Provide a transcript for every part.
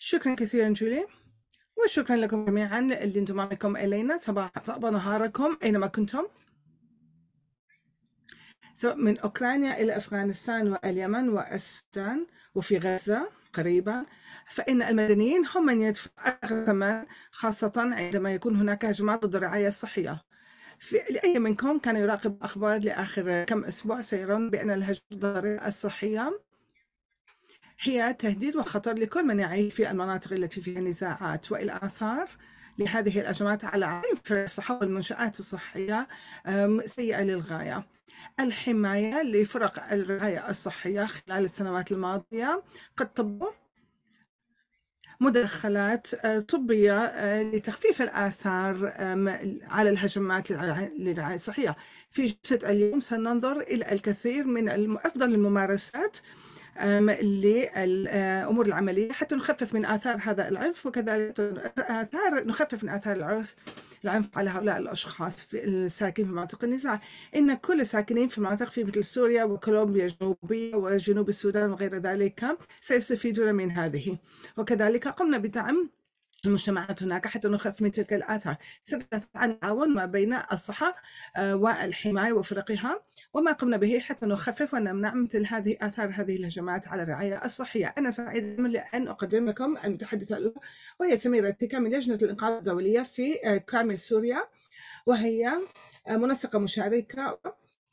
شكرا كثيرا جولي، وشكرا لكم جميعا اللي انتم معكم الينا صباح طاب نهاركم اينما كنتم، سواء من اوكرانيا الى افغانستان واليمن والسودان وفي غزه قريبا، فان المدنيين هم من يدفعون اغلى ثمن، خاصه عندما يكون هناك هجمات ضد الرعايه الصحيه. لأي منكم كان يراقب أخبار لآخر كم أسبوع سيرون بأن الهجرة الصحية هي تهديد وخطر لكل من يعيش في المناطق التي فيها نزاعات، وإلى آثار لهذه الهجمات على عالم الصحة والمنشآت الصحية سيئة للغاية. الحماية لفرق الرعاية الصحية خلال السنوات الماضية قد طبقوا مداخلات طبية لتخفيف الآثار على الهجمات للرعاية الصحية. في جلسة اليوم سننظر إلى الكثير من أفضل الممارسات للأمور العملية حتى نخفف من آثار هذا العنف، وكذلك نخفف من آثار العنف على هؤلاء الأشخاص الساكنين في مناطق النزاع. إن كل الساكنين في مناطق في مثل سوريا وكولومبيا الجنوبية وجنوب السودان وغير ذلك سيستفيدون من هذه، وكذلك قمنا بدعم المجتمعات هناك حتى نخفف من تلك الآثار. سنتحدث عن التعاون ما بين الصحة والحماية وفرقها وما قمنا به حتى نخفف ونمنع مثل هذه آثار هذه الهجمات على الرعاية الصحية. أنا سعيد لأن أقدم لكم المتحدثة الأولى وهي سميرة تيكا من لجنة الإنقاذ الدولية في كامل سوريا، وهي منسقة مشاركة،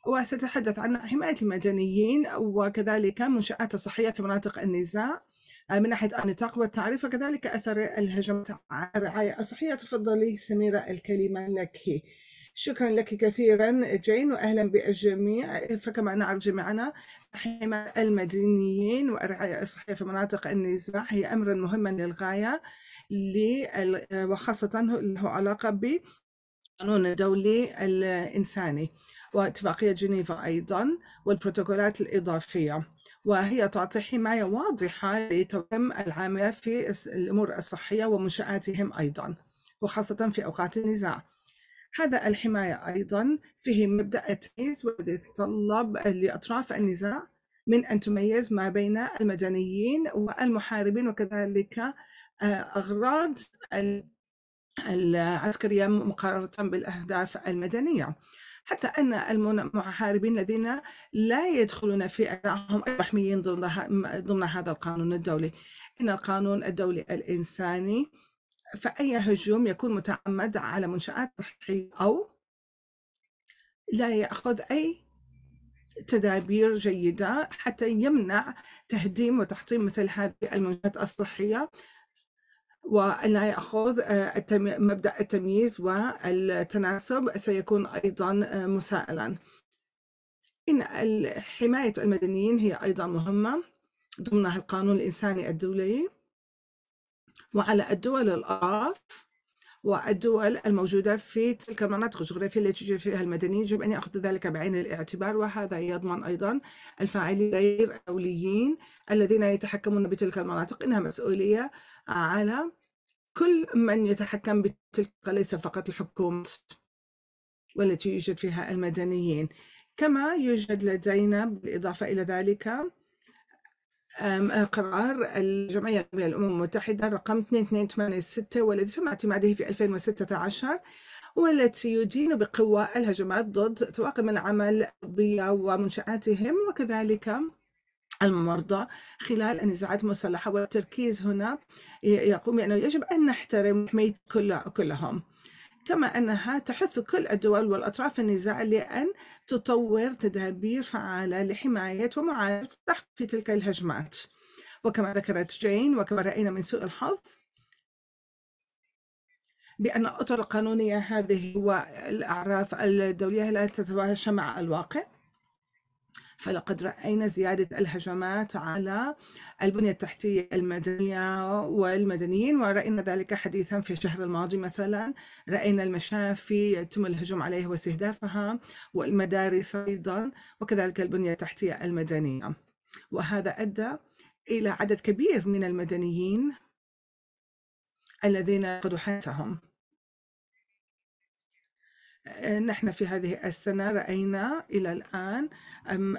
وستتحدث عن حماية المدنيين وكذلك منشآت الصحية في مناطق النزاع من ناحية النطاق والتعريف وكذلك أثر الهجمات على الرعاية الصحية. تفضلي سميرة الكلمة لك. شكرا لك كثيرا جين، وأهلا بالجميع. فكما نعرف جميعنا حماية المدنيين والرعاية الصحية في مناطق النزاع هي أمرا مهما للغاية وخاصة له علاقة بالقانون الدولي الإنساني واتفاقية جنيفا أيضا والبروتوكولات الإضافية، وهي تعطي حماية واضحة لتوائم العاملة في الأمور الصحية ومنشآتهم أيضا وخاصة في أوقات النزاع. هذا الحماية أيضا فيه مبدأ التمييز، والذي يتطلب لأطراف النزاع من أن تميز ما بين المدنيين والمحاربين وكذلك أغراض العسكرية مقارنة بالأهداف المدنية، حتى أن المحاربين الذين لا يدخلون في أداءهم محميين ضمن هذا القانون الدولي. إن القانون الدولي الإنساني فأي هجوم يكون متعمد على منشآت صحية أو لا يأخذ أي تدابير جيدة حتى يمنع تهديم وتحطيم مثل هذه المنشآت الصحية، ولا يأخذ مبدأ التمييز والتناسب سيكون أيضا مسائلا. إن حماية المدنيين هي أيضا مهمة ضمنها القانون الإنساني الدولي، وعلى الدول الأطراف والدول الموجودة في تلك المناطق الجغرافية التي يوجد فيها المدنيين يجب أن يأخذ ذلك بعين الاعتبار، وهذا يضمن أيضا الفاعلين غير الدوليين الذين يتحكمون بتلك المناطق إنها مسؤولية على كل من يتحكم بتلك، ليس فقط الحكومات والتي يوجد فيها المدنيين. كما يوجد لدينا بالإضافة إلى ذلك قرار الجمعية الأمم المتحدة رقم 2286 والذي تم اعتماده في 2016 والتي يدين بقوة الهجمات ضد طواقم العمل الطبية ومنشآتهم وكذلك المرضى خلال النزاعات المسلحة، والتركيز هنا يقوم بأنه يجب أن نحترم ونحمي كلهم، كما أنها تحث كل الدول والأطراف في النزاع لأن تطور تدابير فعالة لحماية ومعالجة في تلك الهجمات. وكما ذكرت جين وكما رأينا من سوء الحظ بأن الأطر القانونية هذه والأعراف الدولية لا تتماشى مع الواقع، فلقد رأينا زيادة الهجمات على البنية التحتية المدنية والمدنيين، ورأينا ذلك حديثا في الشهر الماضي مثلا، رأينا المشافي يتم الهجوم عليها واستهدافها والمدارس أيضا وكذلك البنية التحتية المدنية، وهذا أدى إلى عدد كبير من المدنيين الذين فقدوا حياتهم. نحن في هذه السنة رأينا إلى الآن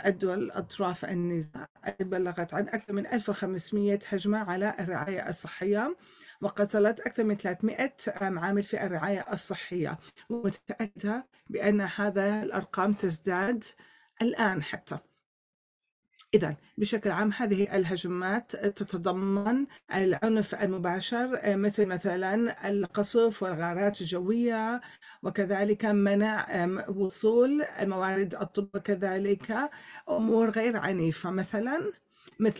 الدول أطراف النزاع بلغت عن أكثر من 1500 هجمة على الرعاية الصحية، وقتلت أكثر من 300 عامل في الرعاية الصحية، ومتأكدة بأن هذا الأرقام تزداد الآن حتى. إذن بشكل عام هذه الهجمات تتضمن العنف المباشر مثلا القصف والغارات الجوية، وكذلك منع وصول موارد الطب، وكذلك أمور غير عنيفة مثل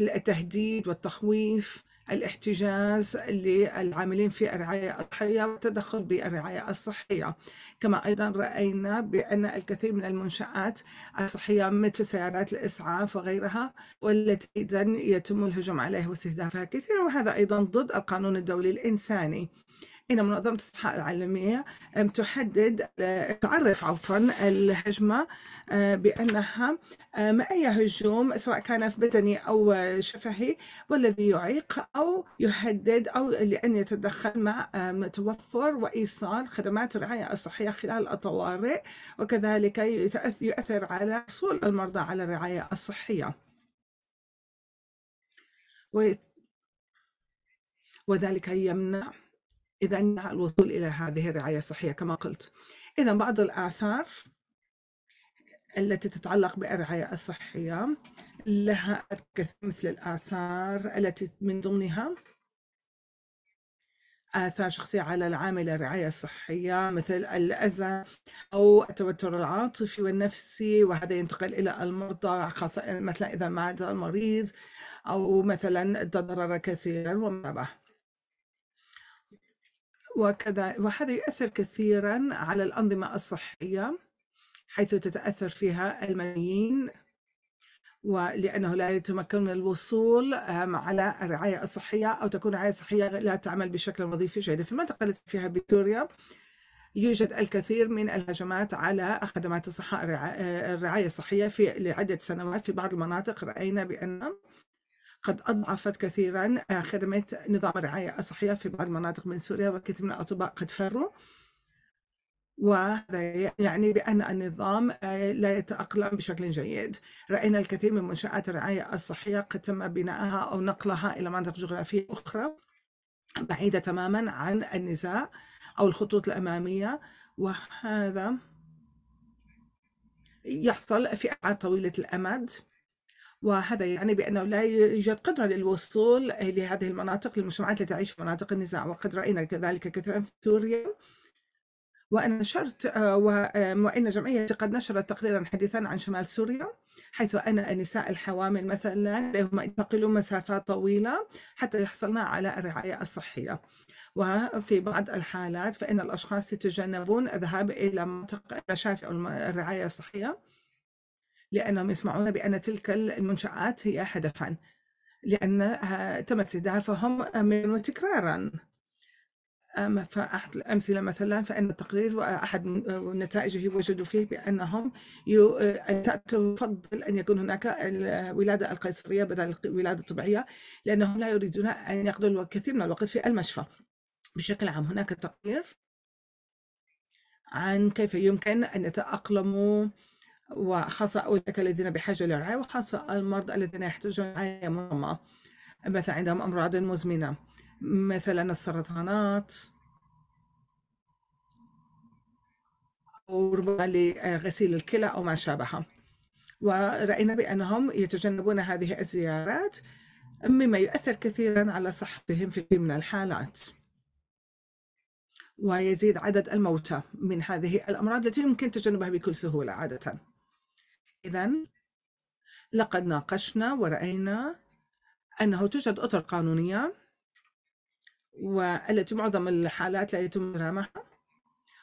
التهديد والتخويف، الاحتجاز للعاملين في الرعاية الصحية والتدخل بالرعاية الصحية. كما أيضا رأينا بأن الكثير من المنشآت الصحية مثل سيارات الإسعاف وغيرها والتي إذا يتم الهجوم عليها واستهدافها كثيرا، وهذا أيضا ضد القانون الدولي الإنساني. إن منظمة الصحة العالمية تعرف الهجمة بأنها أي هجوم سواء كان بدني أو شفهي والذي يعيق أو يهدد أو لأن يتدخل مع توفر وإيصال خدمات الرعاية الصحية خلال الطوارئ، وكذلك يؤثر على حصول المرضى على الرعاية الصحية، وذلك يمنع إذن الوصول إلى هذه الرعاية الصحية كما قلت. إذن بعض الآثار التي تتعلق بالرعاية الصحية لها مثل الآثار التي من ضمنها آثار شخصية على العامل الرعاية الصحية مثل الأذى أو التوتر العاطفي والنفسي، وهذا ينتقل إلى المرضى خاصة مثلا إذا مات المريض أو مثلا تضرر كثيرا وما به. وهذا يؤثر كثيرا على الأنظمة الصحية حيث تتأثر فيها الملايين، ولأنه لا يتمكن من الوصول على الرعاية الصحية أو تكون الرعاية الصحية لا تعمل بشكل وظيفي جيد. في المنطقة التي فيها بسوريا يوجد الكثير من الهجمات على خدمات الصحة الرعاية الصحية لعدة سنوات. في بعض المناطق رأينا بأن قد أضعفت كثيرا خدمة نظام الرعاية الصحية في بعض المناطق من سوريا، وكثير من الأطباء قد فروا، وهذا يعني بأن النظام لا يتأقلم بشكل جيد. رأينا الكثير من منشآت الرعاية الصحية قد تم بناءها أو نقلها إلى مناطق جغرافية أخرى بعيدة تماما عن النزاع أو الخطوط الأمامية، وهذا يحصل في أبعاد طويلة الأمد، وهذا يعني بأنه لا يوجد قدرة للوصول لهذه المناطق للمجتمعات التي تعيش في مناطق النزاع. وقد رأينا كذلك كثيرا في سوريا، وأنا نشرت وإن جمعيتي قد نشرت تقريرا حديثا عن شمال سوريا، حيث أن النساء الحوامل مثلا لهم ينتقلوا مسافات طويلة حتى يحصلن على الرعاية الصحية، وفي بعض الحالات فإن الأشخاص يتجنبون الذهاب إلى مناطق المشافي أو الرعاية الصحية لأنهم يسمعون بأن تلك المنشآت هي هدفاً، لأنها تم استهدافهم وتكراراً. فأحد الأمثلة مثلاً فإن التقرير وأحد نتائجه وجدوا فيه بأنهم تفضل أن يكون هناك الولادة القيصرية بدل الولادة الطبيعية، لأنهم لا يريدون أن يقضوا الكثير من الوقت في المشفى. بشكل عام هناك تقرير عن كيف يمكن أن يتأقلموا، وخاصة أولئك الذين بحاجة للرعاية، وخاصة المرضى الذين يحتاجون رعاية منظمة مثلا عندهم أمراض مزمنة مثلا السرطانات أو ربما لغسيل الكلى أو ما شابه. ورأينا بأنهم يتجنبون هذه الزيارات مما يؤثر كثيرا على صحتهم في كثير من الحالات، ويزيد عدد الموتى من هذه الأمراض التي يمكن تجنبها بكل سهولة عادة. إذن لقد ناقشنا ورأينا أنه توجد أطر قانونية والتي معظم الحالات لا يتم إبرامها،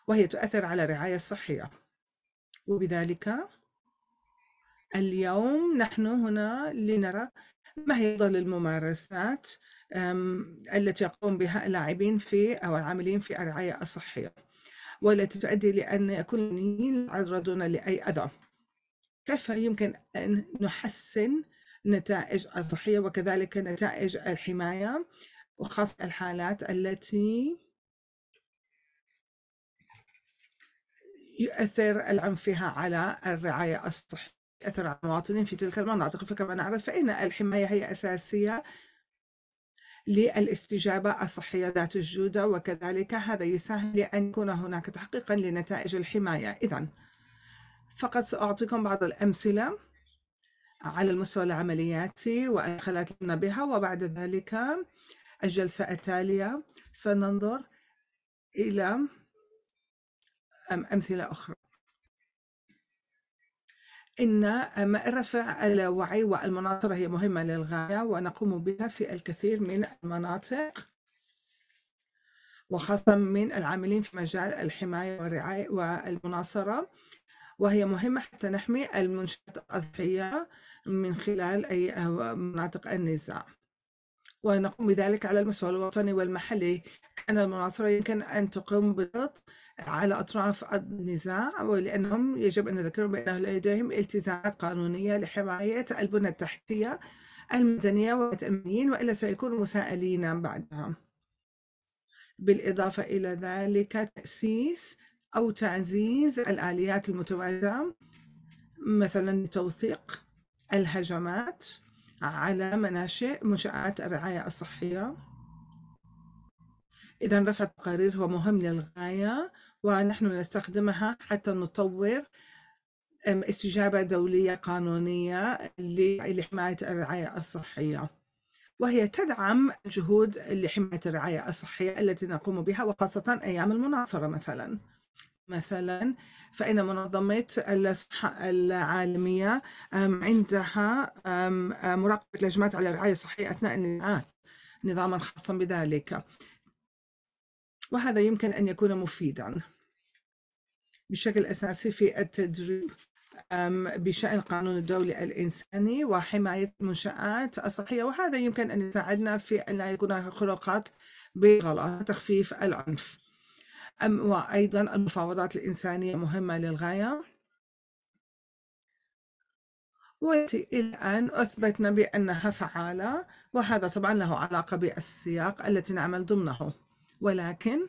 وهي تؤثر على الرعاية الصحية. وبذلك اليوم نحن هنا لنرى ما هي أفضل الممارسات التي يقوم بها اللاعبين في أو العاملين في الرعاية الصحية، والتي تؤدي لأن يكون يتعرضون لأي أذى. كيف يمكن أن نحسن نتائج الصحية وكذلك نتائج الحماية، وخاصة الحالات التي يؤثر العنفها على الرعاية الصحية، يؤثر على المواطنين في تلك المناطق. فكما نعرف فإن الحماية هي أساسية للاستجابة الصحية ذات الجودة، وكذلك هذا يساهم لأن يكون هناك تحقيقا لنتائج الحماية. إذن فقط سأعطيكم بعض الأمثلة على المستوى العملياتي والخلات لنا بها، وبعد ذلك الجلسة التالية سننظر إلى أمثلة أخرى. إن رفع الوعي والمناصرة هي مهمة للغاية ونقوم بها في الكثير من المناطق، وخاصة من العاملين في مجال الحماية والرعاية والمناصرة، وهي مهمة حتى نحمي المنشآت الصحية من خلال أي مناطق النزاع، ونقوم بذلك على المستوى الوطني والمحلي. أن المناصرة يمكن أن تقوم بالضغط على أطراف النزاع، ولأنهم يجب أن نذكرهم بأن لديهم التزامات قانونية لحماية البنى التحتية المدنية والتأمينيين، وإلا سيكونوا مسائلين بعدها. بالإضافة إلى ذلك تأسيس أو تعزيز الآليات المتوازنة، مثلا توثيق الهجمات على مناشئ منشآت الرعاية الصحية. إذا رفع التقارير هو مهم للغاية، ونحن نستخدمها حتى نطور استجابة دولية قانونية لحماية الرعاية الصحية، وهي تدعم الجهود لحماية الرعاية الصحية التي نقوم بها، وخاصة أيام المناصرة. مثلا فإن منظمة الصحة العالمية عندها مراقبة الهجمات على الرعاية الصحية أثناء النزاعات نظاما خاصا بذلك، وهذا يمكن أن يكون مفيدا بشكل أساسي في التدريب بشأن القانون الدولي الإنساني وحماية المنشآت الصحية، وهذا يمكن أن يساعدنا في أن لا يكون خروقات بغلط، تخفيف العنف. وأيضا المفاوضات الإنسانية مهمة للغاية، وإلى أن أثبتنا بأنها فعالة، وهذا طبعا له علاقة بالسياق التي نعمل ضمنه. ولكن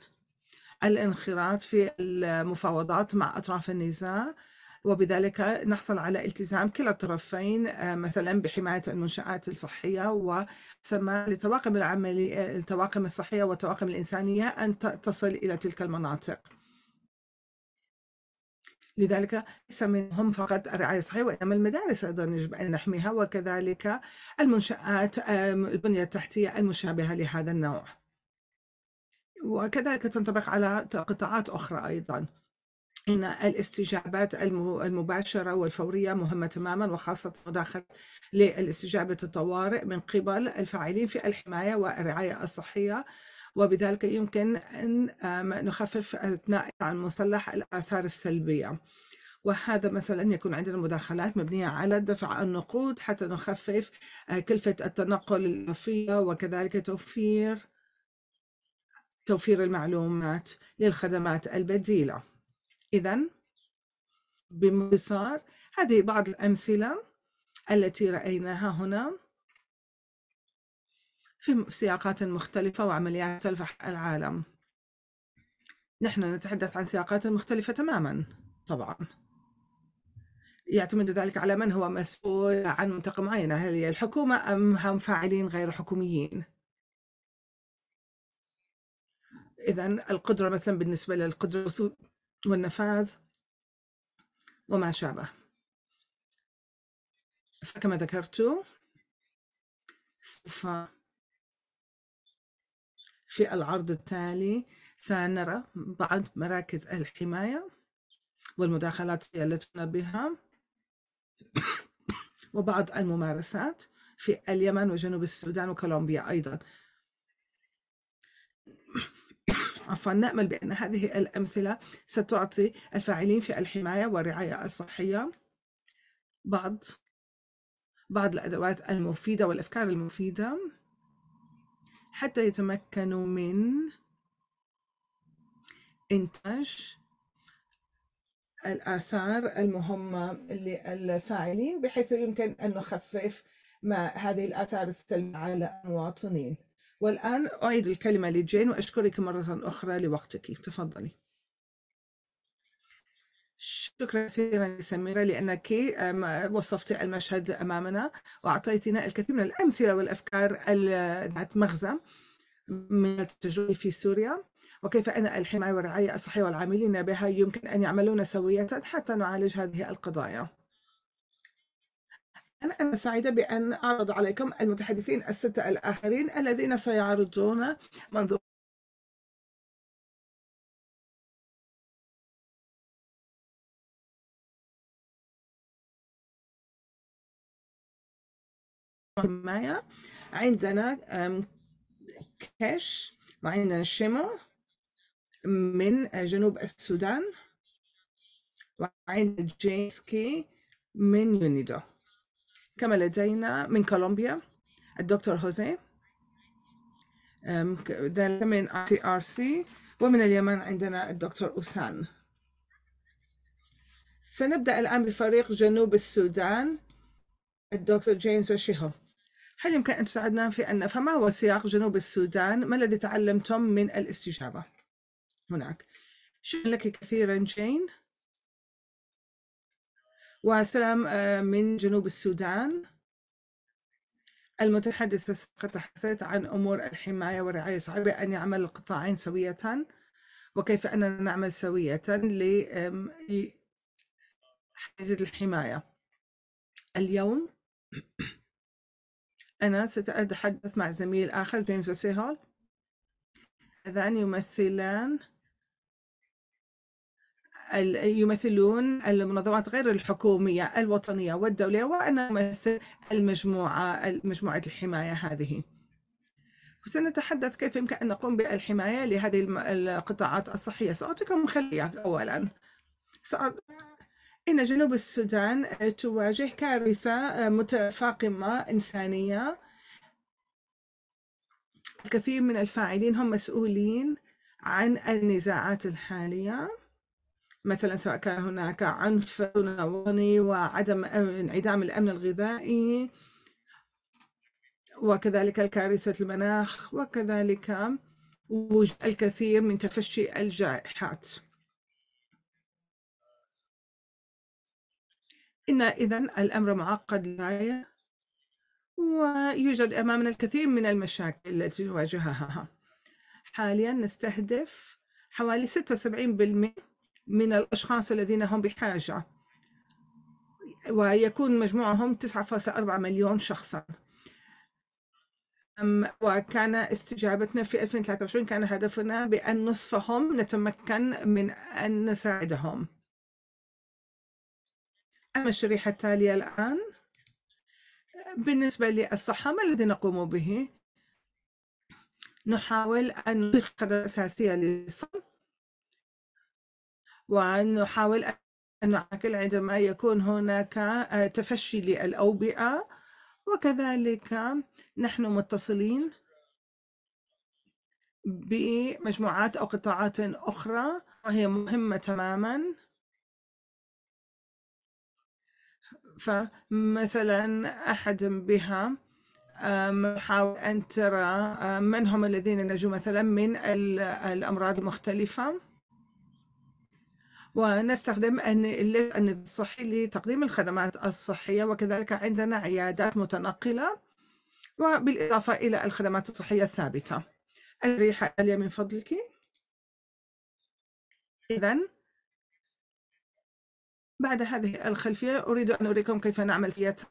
الانخراط في المفاوضات مع أطراف النزاع، وبذلك نحصل على التزام كلا الطرفين مثلا بحماية المنشآت الصحية، وسمى للطواقم العملية الطواقم الصحية والطواقم الإنسانية أن تصل إلى تلك المناطق. لذلك ليس منهم فقط الرعاية الصحية، وإنما المدارس أيضا يجب أن نحميها، وكذلك المنشآت البنية التحتية المشابهة لهذا النوع، وكذلك تنطبق على قطاعات أخرى أيضا. إن الاستجابات المباشرة والفورية مهمة تماما، وخاصة مداخلة للاستجابة الطوارئ من قبل الفاعلين في الحماية والرعاية الصحية، وبذلك يمكن أن نخفف أثناء المسلح الآثار السلبية. وهذا مثلا يكون عندنا مداخلات مبنية على دفع النقود حتى نخفف كلفة التنقل الإضافية، وكذلك توفير المعلومات للخدمات البديلة. إذن بمختصر هذه بعض الأمثلة التي رأيناها هنا في سياقات مختلفة وعمليات تلفح العالم. نحن نتحدث عن سياقات مختلفة تماما، طبعا يعتمد ذلك على من هو مسؤول عن منطقة معينة، هل هي الحكومة أم هم فاعلين غير حكوميين. إذن القدرة مثلا بالنسبة للقدرة والنفاذ وما شابه. فكما ذكرت في العرض التالي سنرى بعض مراكز الحماية والمداخلات التي بها وبعض الممارسات في اليمن وجنوب السودان وكولومبيا أيضا. نأمل بأن هذه الأمثلة ستعطي الفاعلين في الحماية والرعاية الصحية بعض الأدوات المفيدة والأفكار المفيدة حتى يتمكنوا من إنتاج الآثار المهمة للفاعلين، بحيث يمكن أن نخفف هذه الآثار السلبية على المواطنين. والآن أعيد الكلمة لجين، وأشكرك مرة أخرى لوقتك. تفضلي. شكرا كثيرا سميرة لأنك وصفت المشهد أمامنا وأعطيتنا الكثير من الأمثلة والأفكار ذات مغزى من التجربة في سوريا، وكيف أن الحماية والرعاية الصحية والعاملين بها يمكن أن يعملون سوية حتى نعالج هذه القضايا. أنا سعيدة بأن أعرض عليكم المتحدثين الستة الآخرين الذين سيعرضون منظور حماية. عندنا كاش وعندنا شيمو من جنوب السودان وعندنا جينسكي من يونيدو، كما لدينا من كولومبيا الدكتور هوزي، ذلك من ICRC، ومن اليمن عندنا الدكتور أوسان. سنبدأ الآن بفريق جنوب السودان الدكتور جيمس وشيهو. هل يمكن أن تساعدنا في أن نفهم ما هو سياق جنوب السودان؟ ما الذي تعلمتم من الاستجابة هناك؟ شكرا لك كثيرا جين. وسلام من جنوب السودان. المتحدثة السابقة تحدثت عن أمور الحماية والرعاية الصحية، أن يعمل القطاعين سوية وكيف أننا نعمل سوية لحيز الحماية. اليوم أنا سأتحدث مع زميل آخر جيمس وسيهول، هذان يمثلون المنظمات غير الحكومية الوطنية والدولية، وأنا أمثل مجموعة الحماية هذه. وسنتحدث كيف يمكن أن نقوم بالحماية لهذه القطاعات الصحية. سأعطيكم خلفية أولاً. إن جنوب السودان تواجه كارثة متفاقمة إنسانية. الكثير من الفاعلين هم مسؤولين عن النزاعات الحالية، مثلا سواء كان هناك عنف وطني وعدم انعدام الأمن الغذائي، وكذلك كارثة المناخ، وكذلك وجود الكثير من تفشي الجائحات. إن إذن الأمر معقد للغاية، ويوجد أمامنا الكثير من المشاكل التي نواجهها. حاليا نستهدف حوالي 76% من الأشخاص الذين هم بحاجة، ويكون مجموعهم 9.4 مليون شخصا. وكان استجابتنا في 2023 كان هدفنا بأن نصفهم نتمكن من أن نساعدهم. أما الشريحة التالية الآن بالنسبة للصحة، ما الذي نقوم به؟ نحاول أن نضيف خدمات أساسية للصحة، ونحاول أن نعاقل عندما يكون هناك تفشي للأوبئة، وكذلك نحن متصلين بمجموعات أو قطاعات أخرى وهي مهمة تماماً. فمثلا أحد بها حاول أن ترى من هم الذين نجوا مثلا من الأمراض المختلفة، ونستخدم النظام الصحي لتقديم الخدمات الصحية، وكذلك عندنا عيادات متنقلة، وبالإضافة إلى الخدمات الصحية الثابتة. الريحة الآلية من فضلك. إذن بعد هذه الخلفية أريد أن أريكم كيف نعمل سياسة،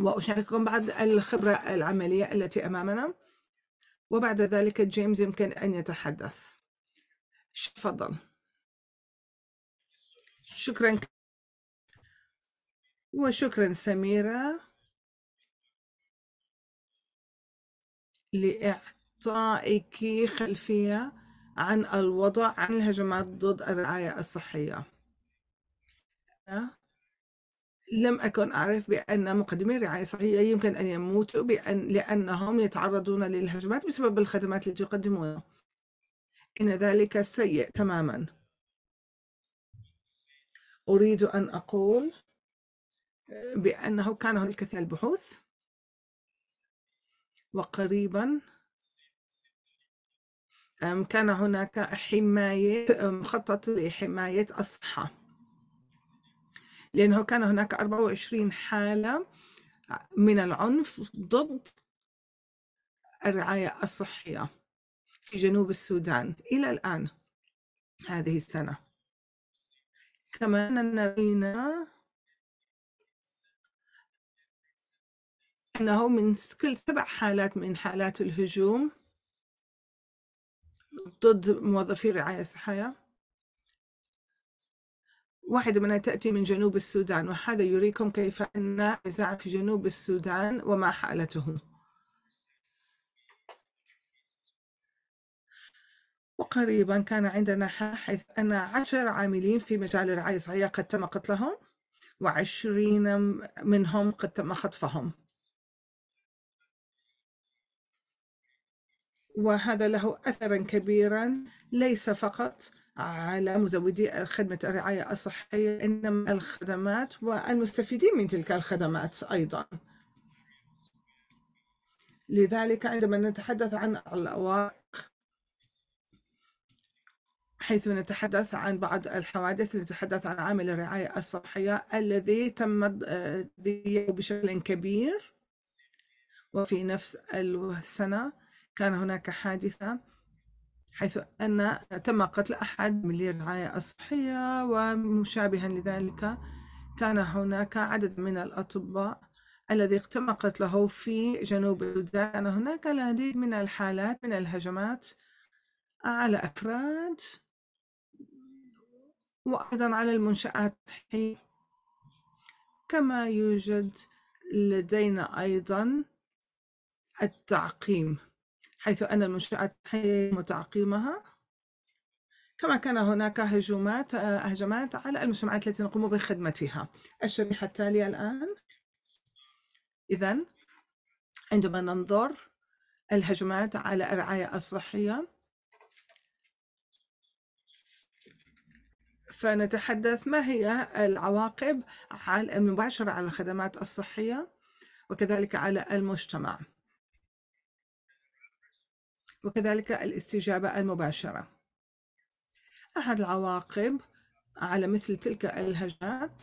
وأشارككم بعض الخبرة العملية التي أمامنا، وبعد ذلك جيمس يمكن أن يتحدث. تفضل. شكراً وشكراً سميرة لإعطائك خلفية عن الوضع، عن الهجمات ضد الرعاية الصحية. لم أكن أعرف بأن مقدمي الرعاية الصحية يمكن أن يموتوا لأنهم يتعرضون للهجمات بسبب الخدمات التي يقدمونها. إن ذلك سيء تماما. أريد أن أقول بأنه كان هناك الكثير من البحوث، وقريبا كان هناك حماية مخطط لحماية الصحة. لأنه كان هناك 24 حالة من العنف ضد الرعاية الصحية في جنوب السودان إلى الآن هذه السنة. كمان نرينا أنه من كل 7 حالات من حالات الهجوم ضد موظفي الرعاية الصحية، واحدة منها تأتي من جنوب السودان، وهذا يريكم كيف أن النزاع في جنوب السودان وما حالته. وقريبا كان عندنا حيث أن 10 عاملين في مجال الرعاية الصحية قد تم قتلهم، و20 منهم قد تم خطفهم، وهذا له أثرا كبيرا ليس فقط على مزودي خدمة الرعاية الصحية إنما الخدمات والمستفيدين من تلك الخدمات أيضا. لذلك عندما نتحدث عن العوائق، حيث نتحدث عن بعض الحوادث، نتحدث عن عامل الرعاية الصحية الذي تم تأذيته بشكل كبير، وفي نفس السنة كان هناك حادثة حيث أن تم قتل أحد مدير الرعاية الصحية، ومشابها لذلك كان هناك عدد من الأطباء الذي تم قتله في جنوب السودان. كان هناك العديد من الحالات من الهجمات على أفراد وأيضا على المنشآت الصحية. كما يوجد لدينا أيضا التعقيم، حيث أن المنشآت يتم تعقيمها. كما كان هناك هجمات على المجتمعات التي نقوم بخدمتها. الشريحة التالية الآن. إذن عندما ننظر الهجمات على الرعاية الصحية، فنتحدث ما هي العواقب المباشرة على الخدمات الصحية وكذلك على المجتمع، وكذلك الاستجابة المباشرة. أحد العواقب على مثل تلك الهجمات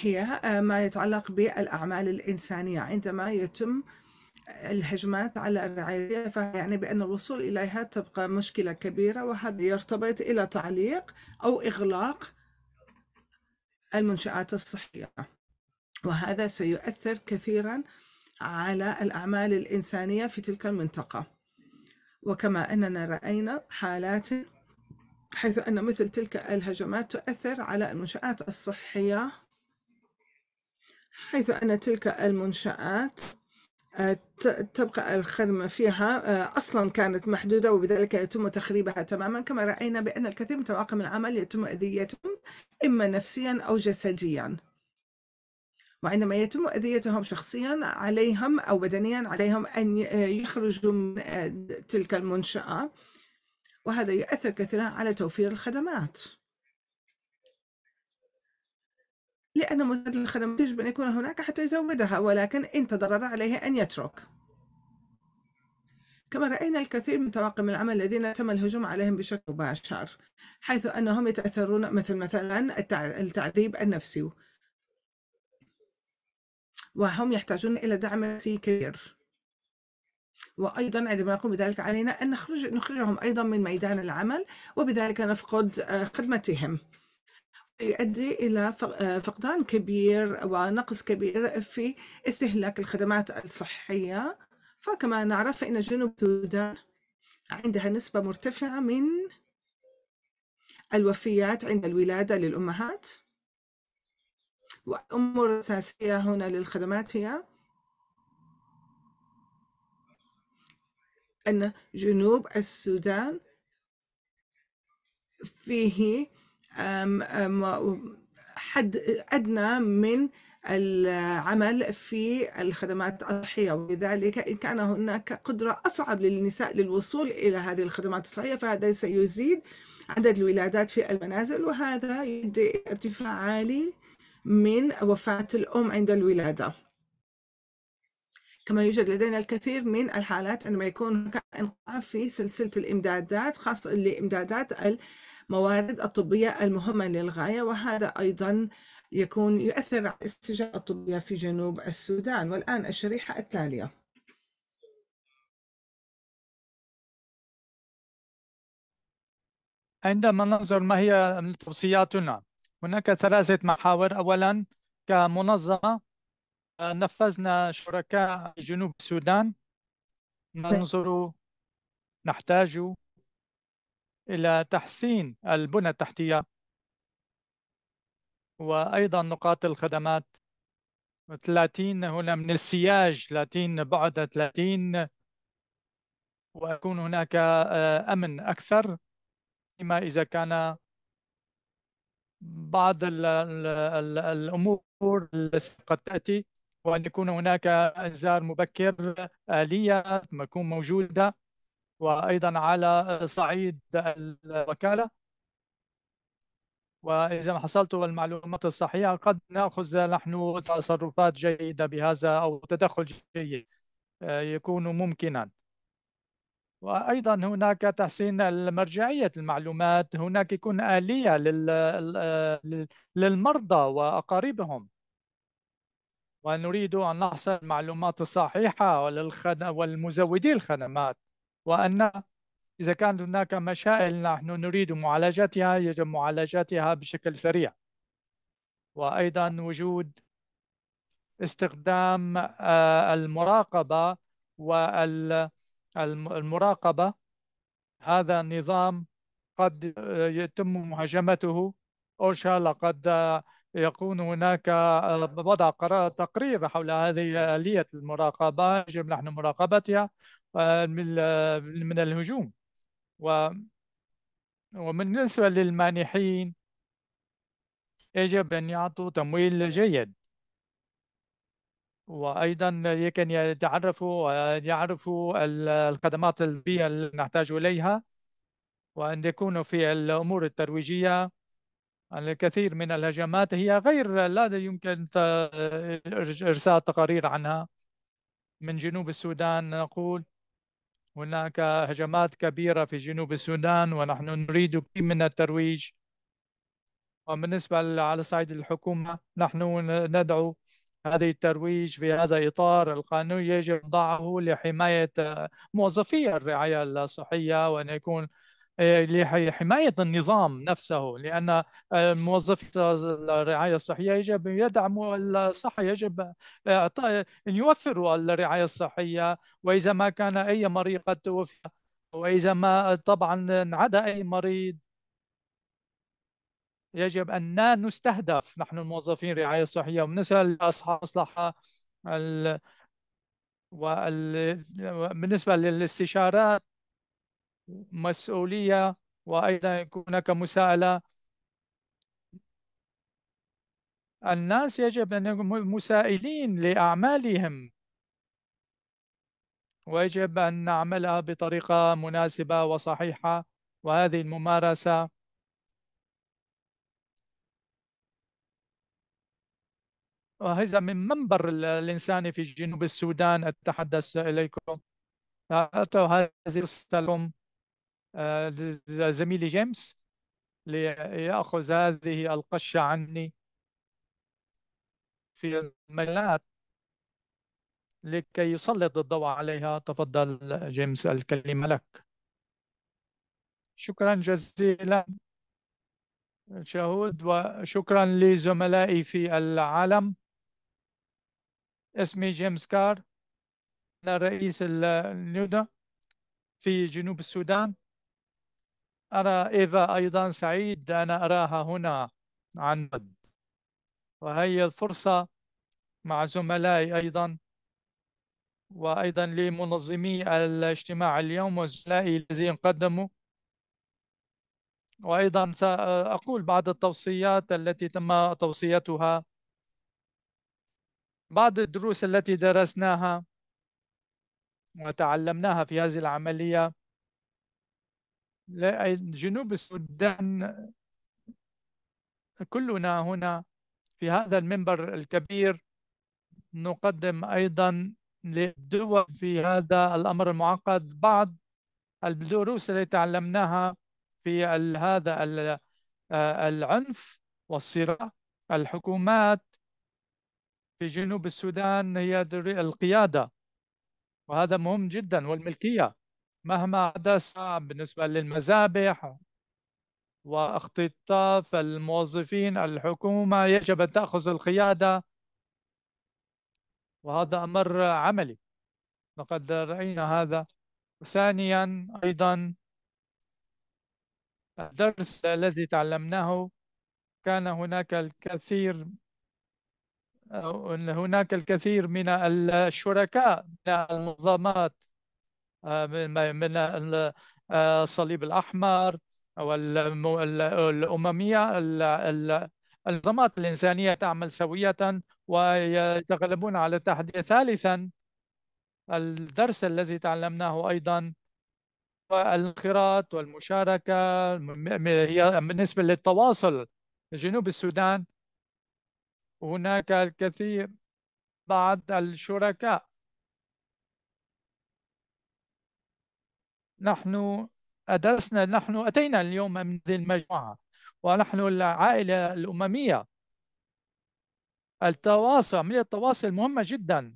هي ما يتعلق بالأعمال الإنسانية. عندما يتم الهجمات على الرعاية فيعني بأن الوصول إليها تبقى مشكلة كبيرة، وهذا يرتبط إلى تعليق أو إغلاق المنشآت الصحية، وهذا سيؤثر كثيراً على الأعمال الإنسانية في تلك المنطقة. وكما أننا رأينا حالات حيث أن مثل تلك الهجمات تؤثر على المنشآت الصحية، حيث أن تلك المنشآت تبقى الخدمة فيها أصلا كانت محدودة، وبذلك يتم تخريبها تماما. كما رأينا بأن الكثير من طواقم العمل يتم أذيتهم إما نفسيا أو جسديا، وعندما يتم أذيتهم شخصياً عليهم أو بدنياً عليهم أن يخرجوا من تلك المنشأة، وهذا يؤثر كثيراً على توفير الخدمات، لأن مزود الخدمات يجب أن يكون هناك حتى يزودها، ولكن إن تضرر عليه أن يترك. كما رأينا الكثير من طواقم العمل الذين تم الهجوم عليهم بشكل مباشر، حيث أنهم يتأثرون مثلا التعذيب النفسي، وهم يحتاجون إلى دعم نفسي كبير، وأيضاً عندما نقوم بذلك علينا أن نخرجهم أيضاً من ميدان العمل، وبذلك نفقد خدمتهم، يؤدي إلى فقدان كبير ونقص كبير في استهلاك الخدمات الصحية. فكما نعرف أن جنوب السودان عندها نسبة مرتفعة من الوفيات عند الولادة للأمهات، والأمور الأساسية هنا للخدمات هي أن جنوب السودان فيه حد أدنى من العمل في الخدمات الصحية، ولذلك إن كان هناك قدرة أصعب للنساء للوصول إلى هذه الخدمات الصحية، فهذا سيزيد عدد الولادات في المنازل، وهذا يؤدي إلى ارتفاع عالي من وفاة الأم عند الولادة. كما يوجد لدينا الكثير من الحالات عندما يكون هناك انقطاع في سلسلة الإمدادات، خاصة الإمدادات موارد الطبية المهمة للغاية، وهذا أيضا يكون يؤثر على الاستجابة الطبية في جنوب السودان. والآن الشريحة التالية. عندما ننظر ما هي توصياتنا، هناك ثلاثة محاور. أولا كمنظمة نفذنا شركاء جنوب السودان، ننظر نحتاج إلى تحسين البنى التحتية وأيضا نقاط الخدمات. 30 هنا من السياج، 30 بعد 30، ويكون هناك أمن أكثر. إما إذا كان بعض الأمور التي قد تأتي، وأن يكون هناك إنذار مبكر، آلية تكون موجودة، وأيضا على صعيد الوكالة. وإذا حصلت المعلومات الصحيحة قد نأخذ نحن تصرفات جيدة بهذا أو تدخل جيد يكون ممكنا. وأيضا هناك تحسين مرجعية المعلومات، هناك يكون آلية للمرضى وأقاربهم، ونريد أن نحصل المعلومات الصحيحة والمزودي الخدمات. وأن إذا كان هناك مشاكل نحن نريد معالجتها يجب معالجتها بشكل سريع. وأيضا وجود استخدام المراقبة هذا النظام قد يتم مهاجمته. أوشا لقد يكون هناك وضع تقرير حول هذه آلية المراقبة، يجب نحن مراقبتها من الهجوم. وبالنسبة للمانحين يجب أن يعطوا تمويل جيد، وأيضا يمكن يعرفوا الخدمات الطبية التي نحتاج إليها، وأن يكونوا في الأمور الترويجية. الكثير من الهجمات هي غير لا يمكن إرسال تقارير عنها. من جنوب السودان نقول هناك هجمات كبيرة في جنوب السودان، ونحن نريد من الترويج. وبالنسبة على صعيد الحكومة نحن ندعو هذا الترويج في هذا إطار القانون يجب وضعه لحماية موظفي الرعاية الصحية، وأن يكون لحماية النظام نفسه، لأن موظفي الرعاية الصحية يجب يدعموا الصحة، يجب أن يوفروا الرعاية الصحية. وإذا ما كان أي مريض قد توفي، وإذا ما طبعا انعدى أي مريض، يجب أن لا نستهدف نحن الموظفين الرعاية الصحية. وبالنسبة لأصحاب المصلحة بالنسبة للاستشارات مسؤولية، وأيضا يكون هناك مساءلة. الناس يجب أن يكونوا مسائلين لأعمالهم، ويجب أن نعملها بطريقة مناسبة وصحيحة. وهذه الممارسة وهذا من منبر الإنساني في جنوب السودان أتحدث إليكم. هذه رسالة زميلي جيمس ليأخذ هذه القشة عني في الملات لكي يسلط الضوء عليها. تفضل جيمس، الكلمة لك. شكرا جزيلا شهود، وشكرا لزملائي في العالم. اسمي جيمس كار، أنا رئيس النيودا في جنوب السودان. أرى إيفا أيضا سعيد، أنا أراها هنا عن بعد، وهي الفرصة مع زملائي أيضا، وأيضا لمنظمي الاجتماع اليوم وزملائي الذين قدموا. وأيضا سأقول بعض التوصيات التي تم توصيتها، بعض الدروس التي درسناها وتعلمناها في هذه العملية. جنوب السودان كلنا هنا في هذا المنبر الكبير نقدم أيضا للدول في هذا الأمر المعقد بعض الدروس التي تعلمناها في هذا العنف والصراع. الحكومات في جنوب السودان هي القيادة، وهذا مهم جدا، والملكية مهما حدث بالنسبة للمذابح واختطاف الموظفين، الحكومة يجب أن تأخذ القيادة، وهذا أمر عملي لقد رأينا هذا. ثانيا أيضا الدرس الذي تعلمناه، كان هناك الكثير من الشركاء من المنظمات، من الصليب الأحمر والأممية، المنظمات الإنسانية تعمل سوية ويتغلبون على التحدي. ثالثا الدرس الذي تعلمناه أيضا الانخراط والمشاركة هي بالنسبة للتواصل جنوب السودان، هناك الكثير بعض الشركاء. نحن أتينا اليوم من هذه المجموعة، ونحن العائلة الأممية. التواصل، عملية التواصل مهمة جدا،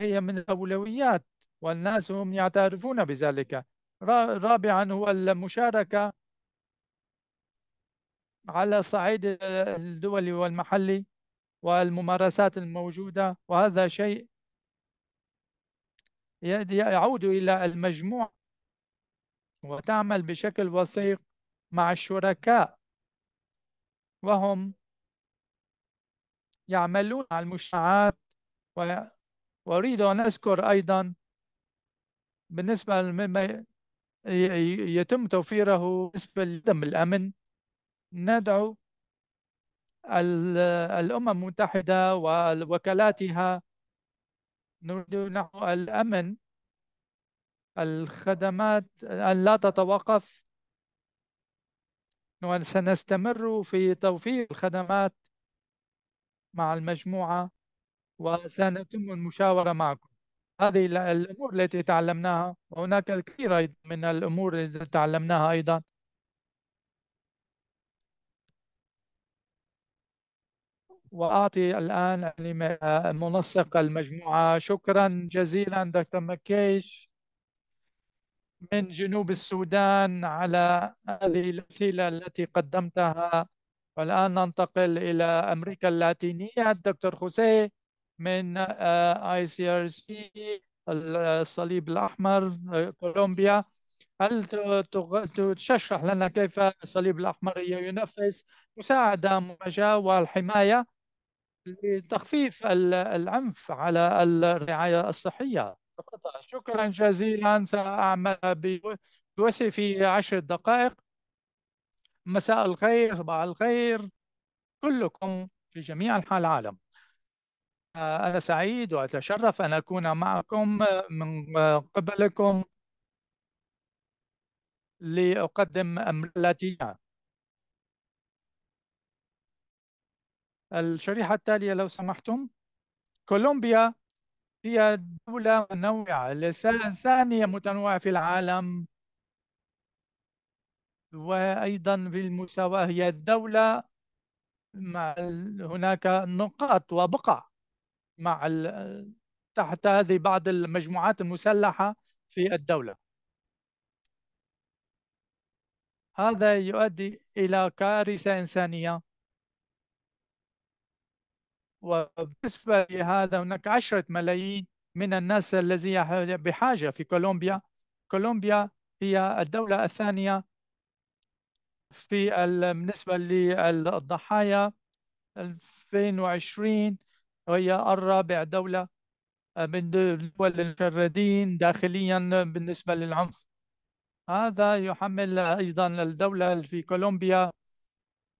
هي من الأولويات، والناس هم يعترفون بذلك. رابعا هو المشاركة على صعيد الدولي والمحلي والممارسات الموجودة، وهذا شيء يعود إلى المجموعة وتعمل بشكل وثيق مع الشركاء، وهم يعملون على المجتمعات. وأريد أن أذكر أيضا بالنسبة لما يتم توفيره بالنسبة لعدم الأمن، ندعو الأمم المتحدة ووكالاتها، نريد نحو الأمن، الخدمات أن لا تتوقف، وسنستمر في توفير الخدمات مع المجموعة، وسنتم المشاورة معكم. هذه الأمور التي تعلمناها، وهناك الكثير من الأمور التي تعلمناها أيضا. وأعطي الآن منسق المجموعة. شكرا جزيلا دكتور مكيش من جنوب السودان على هذه الأمثلة التي قدمتها. والآن ننتقل إلى أمريكا اللاتينية، دكتور خوسيه من ICRC الصليب الأحمر كولومبيا. هل تشرح لنا كيف الصليب الأحمر ينفذ مساعدة مواجهة والحماية لتخفيف العنف على الرعاية الصحية؟ شكرا جزيلا، سأعمل بوسعي في 10 دقائق. مساء الخير، صباح الخير كلكم في جميع أنحاء العالم. أنا سعيد وأتشرف أن أكون معكم من قبلكم لأقدم أمريكا اللاتينية. الشريحة التالية لو سمحتم. كولومبيا هي دولة متنوعة، الثانية متنوعة في العالم، وأيضا في المساواة هي الدولة مع هناك نقاط وبقع مع تحت هذه بعض المجموعات المسلحة في الدولة. هذا يؤدي إلى كارثة إنسانية، وبالنسبة لهذا هناك 10 ملايين من الناس الذين بحاجة في كولومبيا. كولومبيا هي الدولة الثانية في بالنسبة للضحايا 2020، وهي الرابع دولة من دول المشردين داخليا بالنسبة للعنف. هذا يحمل أيضا الدولة في كولومبيا.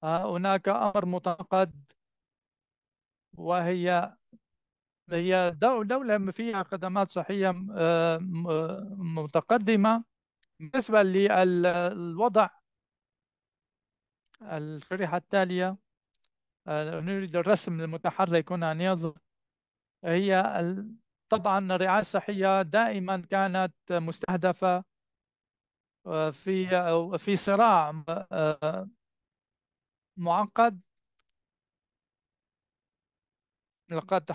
هناك أمر متناقض، وهي دولة فيها خدمات صحية متقدمة. بالنسبة للوضع، الشريحة التالية، نريد الرسم المتحرك هنا أن يظهر. هي طبعا الرعاية الصحية دائما كانت مستهدفة في صراع معقد لقد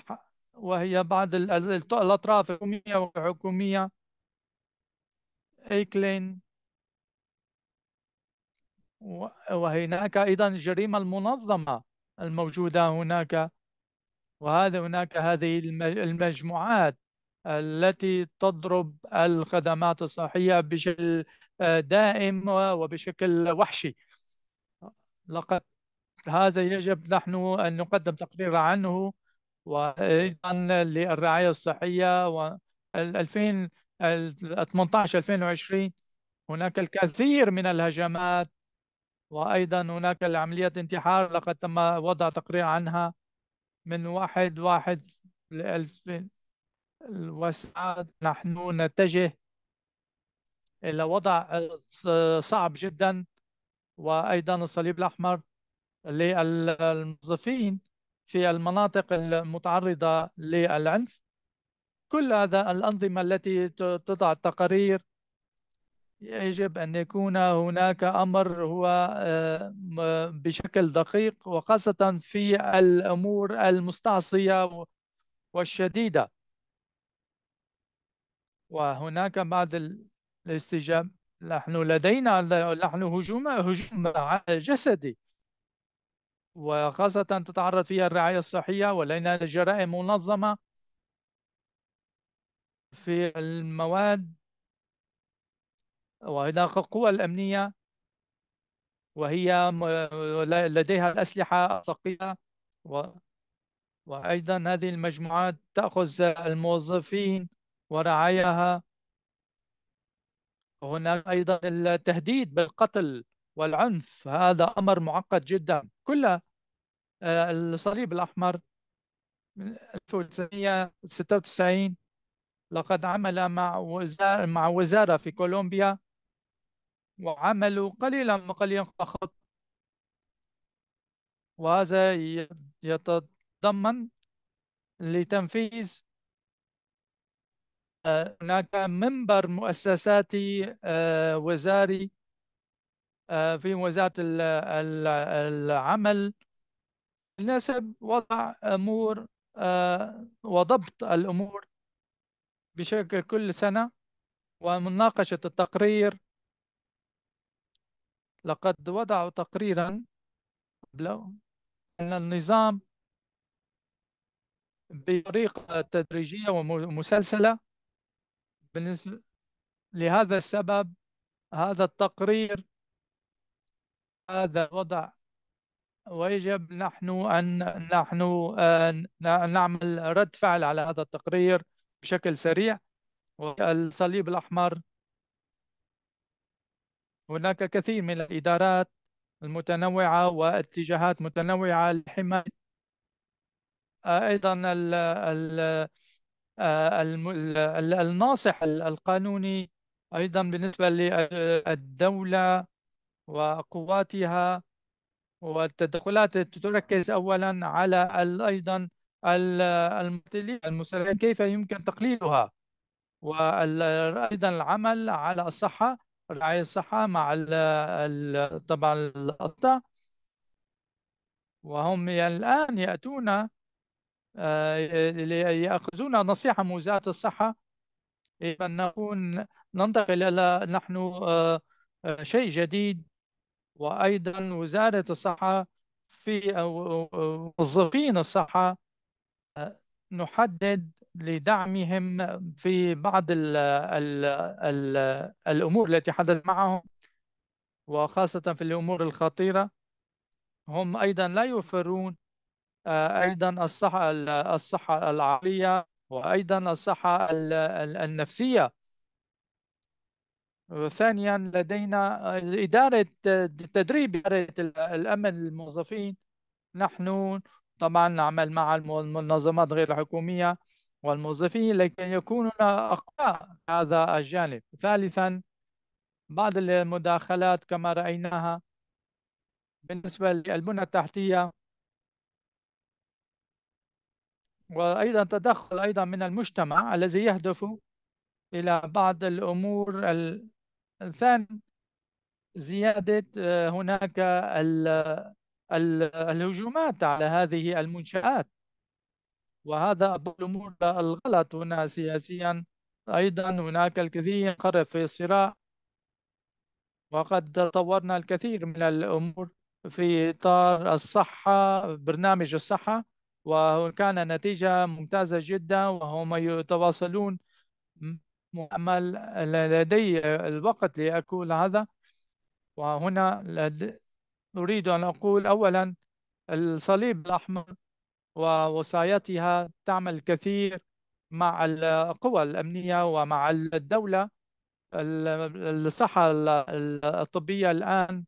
وهي بعض الأطراف الحكومية وغير حكومية إيكلين، وهناك أيضا الجريمة المنظمة الموجودة هناك، وهذا هناك هذه المجموعات التي تضرب الخدمات الصحية بشكل دائم وبشكل وحشي. لقد هذا يجب نحن أن نقدم تقرير عنه، وأيضا للرعاية الصحية. و 2018-2020 هناك الكثير من الهجمات، وأيضا هناك عملية انتحار لقد تم وضع تقرير عنها من 1/1 ل 2009. نحن نتجه إلى وضع صعب جدا، وأيضا الصليب الأحمر للموظفين في المناطق المتعرضة للعنف. كل هذا الأنظمة التي تضع التقارير يجب أن يكون هناك أمر هو بشكل دقيق، وخاصة في الأمور المستعصية والشديدة. وهناك بعض الاستجابة، نحن لدينا هجوم جسدي، وخاصة تتعرض فيها الرعاية الصحية، ولدينا جرائم منظمة في المواد، وهناك قوى الأمنية وهي لديها الأسلحة الثقيلة، وأيضا هذه المجموعات تأخذ الموظفين ورعاياها. هناك أيضا التهديد بالقتل والعنف، هذا أمر معقد جدا. كل الصليب الأحمر من 1996 لقد عمل مع وزارة في كولومبيا، وعملوا قليلا قليلا خط، وهذا يتضمن لتنفيذ هناك منبر مؤسساتي وزاري في وزارة العمل يناسب وضع أمور وضبط الأمور بشكل كل سنة، ومناقشة التقرير. لقد وضعوا تقريرا أن النظام بطريقة تدريجية ومسلسلة. بالنسبة لهذا السبب هذا التقرير هذا الوضع، ويجب نحن أن نعمل رد فعل على هذا التقرير بشكل سريع. والصليب الأحمر هناك كثير من الإدارات المتنوعة واتجاهات متنوعة للحماية، أيضا الناصح القانوني، أيضا بالنسبة للدولة وقواتها، والتدخلات تركز أولا على أيضا المقتلين المسلحين كيف يمكن تقليلها، وأيضا العمل على الصحة، رعاية الصحة مع طبعا القطاع. وهم الآن يأتون يأخذون نصيحة من وزارة الصحة، أن نكون ننتقل إلى نحن شيء جديد. وأيضا وزارة الصحة في موظفين الصحة نحدد لدعمهم في بعض الأمور التي حدث معهم، وخاصة في الأمور الخطيرة. هم أيضا لا يوفرون أيضا الصحة العقلية، وأيضا الصحة النفسية. ثانيا لدينا إدارة تدريب إدارة الأمن للموظفين. نحن طبعا نعمل مع المنظمات غير الحكومية والموظفين لكي يكونوا أقوى هذا الجانب. ثالثا بعض المداخلات كما رأيناها بالنسبة للبنى التحتية، وأيضا تدخل أيضا من المجتمع الذي يهدف إلى بعض الأمور ثاني زيادة هناك الهجومات على هذه المنشآت، وهذا أبو الأمور الغلط. هنا سياسيا أيضا هناك الكثير ينقرض في الصراع، وقد طورنا الكثير من الأمور في إطار الصحة، برنامج الصحة، وكان نتيجة ممتازة جدا، وهم يتواصلون. مؤمل لدي الوقت لأقول هذا. وهنا أريد أن أقول أولا الصليب الأحمر ووصايتها تعمل كثير مع القوى الأمنية ومع الدولة. الصحة الطبية الآن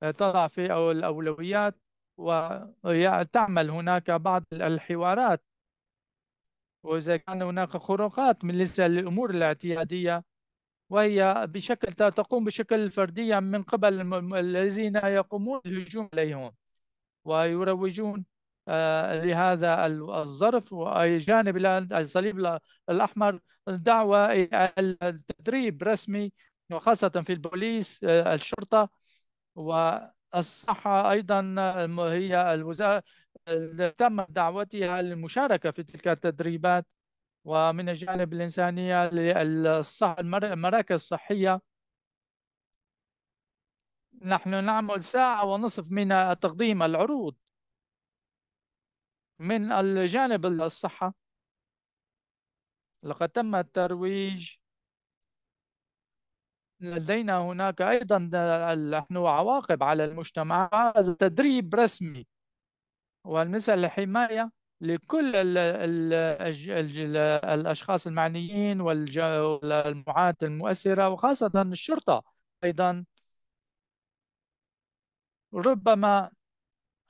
تضع في الأولويات، وتعمل هناك بعض الحوارات، وإذا كان هناك خروقات بالنسبة للأمور الاعتيادية، وهي بشكل تقوم بشكل فردية من قبل الذين يقومون بالهجوم عليهم ويروجون لهذا الظرف. وجانب الصليب الأحمر دعوة إلى التدريب رسمي، وخاصة في البوليس، الشرطة والصحة أيضا، هي الوزارة تم دعوتها للمشاركة في تلك التدريبات. ومن الجانب الإنسانية المراكز الصحية، نحن نعمل 1.5 ساعة من تقديم العروض من الجانب الصحة. لقد تم الترويج لدينا هناك أيضا نحن عواقب على المجتمع، تدريب رسمي والمثل لحماية لكل الأشخاص المعنيين والمعاناة المؤثرة، وخاصة الشرطة أيضا. ربما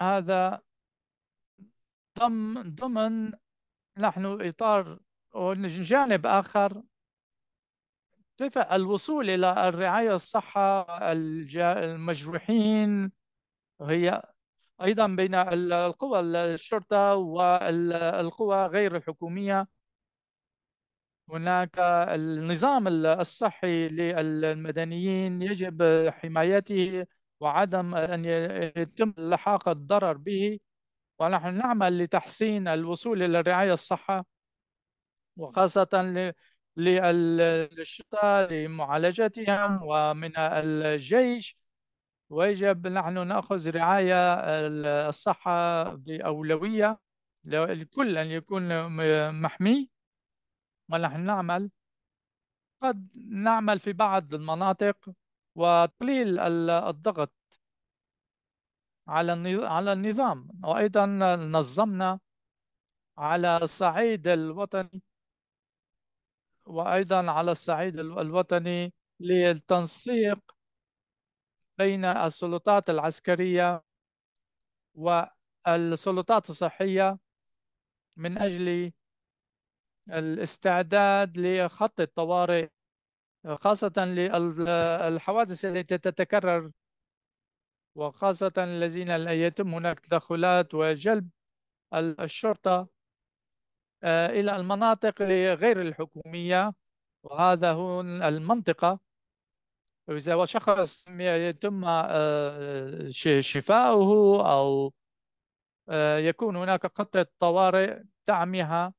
هذا ضمن نحن إطار. وجانب آخر كيف الوصول إلى الرعاية الصحة المجروحين، هي أيضا بين القوى الشرطة والقوى غير الحكومية. هناك النظام الصحي للمدنيين يجب حمايته وعدم أن يتم لحاق الضرر به، ونحن نعمل لتحسين الوصول إلى الرعاية الصحة، وخاصة للشرطة لمعالجتهم ومن الجيش. ويجب نحن نأخذ رعاية الصحة بأولوية، لكل أن يكون محمي. ونحن نعمل، قد نعمل في بعض المناطق، وتقليل الضغط على النظام. وأيضا نظمنا على الصعيد الوطني وأيضا على الصعيد الوطني للتنسيق بين السلطات العسكرية والسلطات الصحية من أجل الاستعداد لخط الطوارئ، خاصة للحوادث التي تتكرر، وخاصة الذين يتم هناك تدخلات وجلب الشرطة إلى المناطق غير الحكومية. وهذا هو المنطقة، إذا شخص يتم شفاؤه أو يكون هناك خطة طوارئ تعميها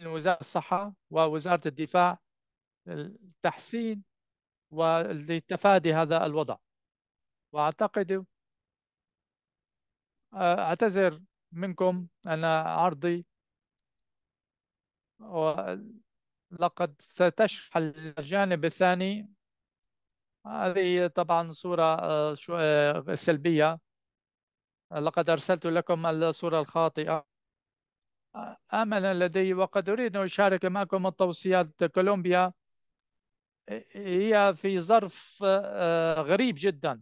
من وزارة الصحة ووزارة الدفاع للتحسين ولتفادي هذا الوضع. وأعتقد، أعتذر منكم أنا عرضي، ولقد ستشحن الجانب الثاني. هذه طبعا صورة سلبية، لقد أرسلت لكم الصورة الخاطئة. أمل لدي، وقد أريد أن أشارك معكم التوصيات. كولومبيا هي في ظرف غريب جدا،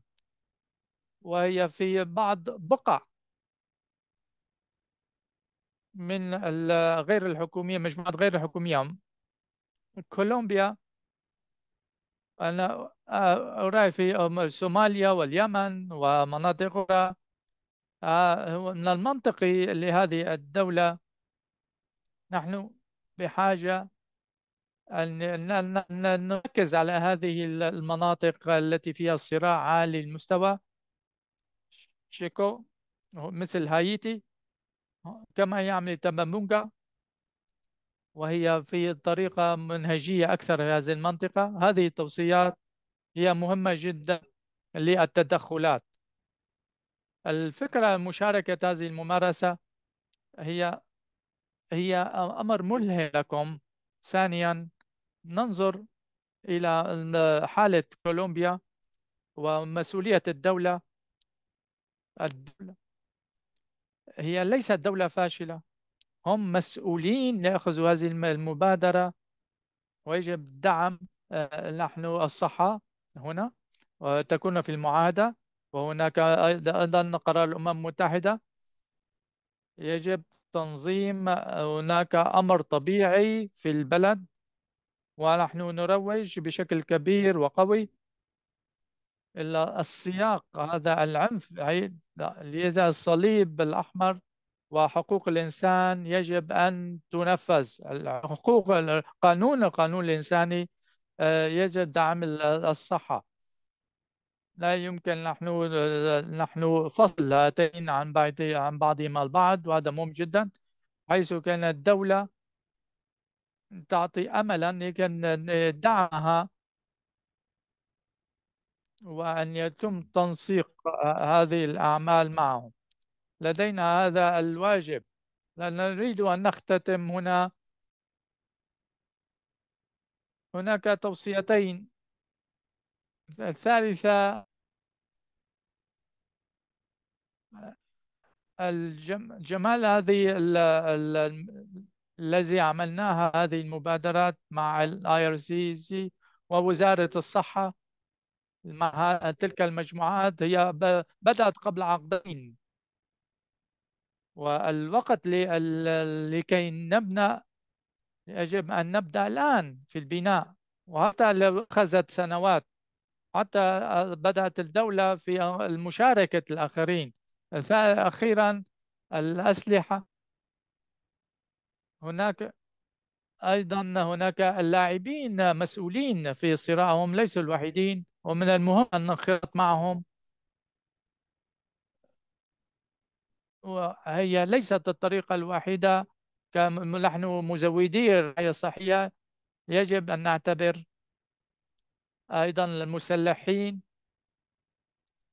وهي في بعض بقع من غير الحكومية، مجموعات غير الحكومية. كولومبيا، أنا أرى في صوماليا واليمن ومناطق أخرى، من المنطقي لهذه الدولة نحن بحاجة أن نركز على هذه المناطق التي فيها الصراع عالي المستوى، شيكو مثل هايتي كما يعمل تمامونجا، وهي في طريقة منهجية أكثر في هذه المنطقة. هذه التوصيات هي مهمة جدا للتدخلات. الفكرة مشاركة هذه الممارسة هي أمر ملهم لكم. ثانيا، ننظر إلى حالة كولومبيا ومسؤولية الدولة. هي ليست دولة فاشلة، هم مسؤولين ليأخذوا هذه المبادرة، ويجب دعم نحن الصحة هنا، وتكون في المعاهدة، وهناك أيضا قرار الأمم المتحدة. يجب تنظيم هناك أمر طبيعي في البلد، ونحن نروج بشكل كبير وقوي إلى السياق هذا العنف. لذا الصليب الأحمر وحقوق الإنسان يجب أن تنفذ. حقوق القانون الإنساني يجب دعم الصحة. لا يمكن نحن فصل هاتين عن بعضهما البعض، وهذا مهم جدا، حيث كانت الدولة تعطي أملا لكن دعمها، وأن يتم تنسيق هذه الأعمال معهم. لدينا هذا الواجب. نريد أن نختتم هنا. هناك توصيتين. الثالثة، جمال هذه الذي عملناها، هذه المبادرات مع ICRC ووزارة الصحة، مع تلك المجموعات. هي بدأت قبل عقدين، والوقت لكي نبنى يجب أن نبدأ الآن في البناء، وحتى لو أخذت سنوات حتى بدأت الدولة في مشاركة الآخرين. أخيرا، الأسلحة. هناك أيضا اللاعبين مسؤولين في صراعهم، ليسوا الوحيدين، ومن المهم أن ننخرط معهم. وهي ليست الطريقة الوحيدة. نحن مزودي الرعاية الصحية يجب أن نعتبر أيضا المسلحين،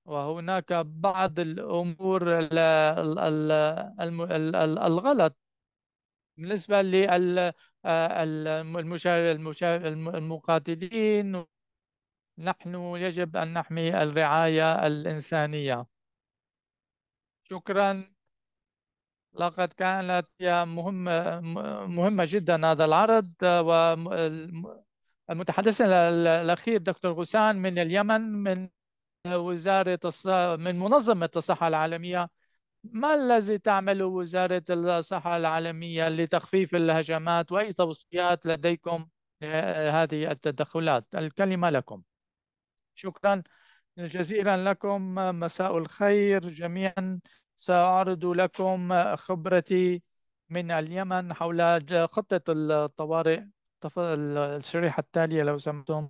وهناك بعض الأمور الغلط بالنسبة للمقاتلين. نحن يجب أن نحمي الرعاية الإنسانية. شكرا، لقد كانت مهمة جدا هذا العرض. والمتحدث الأخير دكتور غسان من اليمن، من منظمة الصحة العالمية. ما الذي تعمله وزارة الصحة العالمية لتخفيف الهجمات، وأي توصيات لديكم هذه التدخلات؟ الكلمة لكم. شكرا جزيلا لكم، مساء الخير جميعا. سأعرض لكم خبرتي من اليمن حول خطة الطوارئ. الشريحة التالية لو سمحتم.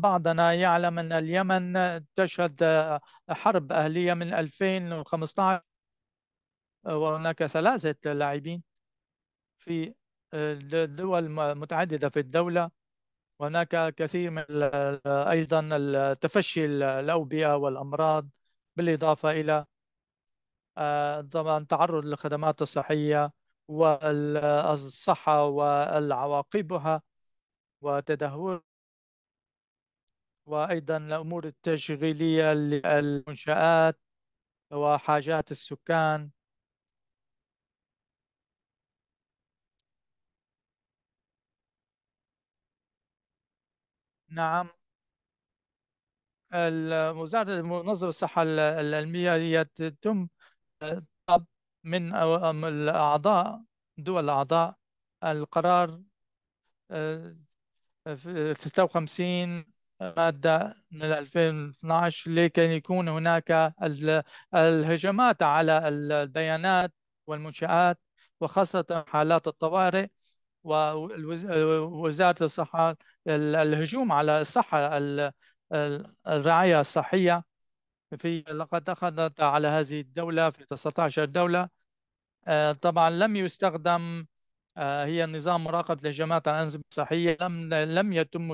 بعضنا يعلم أن اليمن تشهد حرب أهلية من 2015، وهناك 3 لاعبين في دول متعددة في الدولة، وهناك كثير من أيضا تفشي الأوبئة والأمراض، بالإضافة إلى طبعا تعرض للخدمات الصحية والصحة والعواقبها وتدهور، وأيضا الأمور التشغيلية للمنشآت وحاجات السكان. نعم، وزارة منظمة الصحة العالمية هي تتم من الأعضاء دول الأعضاء القرار 56 مادة من 2012 لكي يكون هناك الهجمات على البيانات والمنشآت، وخاصة حالات الطوارئ. ووزارة الصحة الهجوم على الصحة الرعاية الصحية لقد أخذت على هذه الدولة في 19 دولة. طبعا لم يستخدم، هي نظام مراقبة لهجمات على الأنظمة الصحية، لم يتم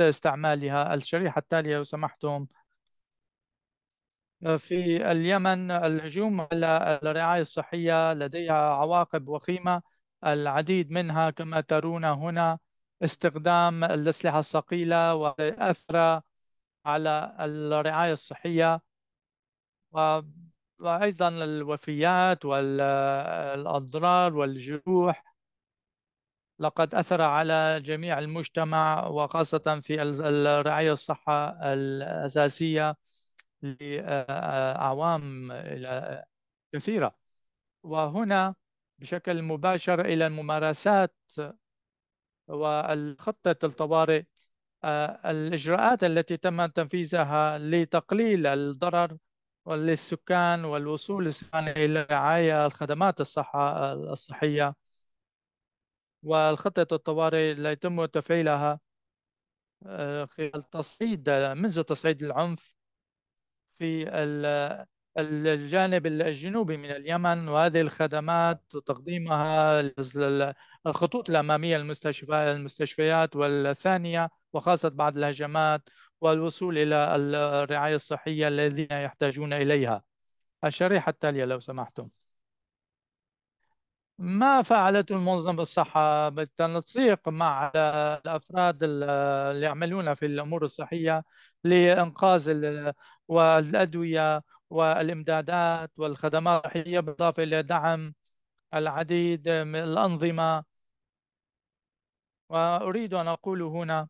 استعمالها. الشريحة التالية لو سمحتم. في اليمن الهجوم على الرعاية الصحية لديها عواقب وخيمة، العديد منها كما ترون هنا، استخدام الأسلحة الثقيلة وأثر على الرعاية الصحية، وأيضا الوفيات والأضرار والجروح. لقد أثر على جميع المجتمع وخاصة في الرعاية الصحة الأساسية لأعوام كثيرة. وهنا بشكل مباشر إلى الممارسات والخطة الطوارئ، الإجراءات التي تم تنفيذها لتقليل الضرر للسكان والوصول للسكان إلى رعاية الخدمات الصحة الصحية، والخطة الطوارئ التي يتم تفعيلها خلال منذ تصعيد العنف في الجانب الجنوبي من اليمن، وهذه الخدمات وتقديمها الخطوط الأمامية المستشفيات والثانية، وخاصة بعد الهجمات والوصول إلى الرعاية الصحية الذين يحتاجون إليها. الشريحة التالية لو سمحتم. ما فعلته المنظمة الصحة بالتنسيق مع الأفراد اللي يعملون في الأمور الصحية لإنقاذ والأدوية والإمدادات والخدمات الصحية، بالإضافة إلى دعم العديد من الأنظمة. وأريد أن أقول هنا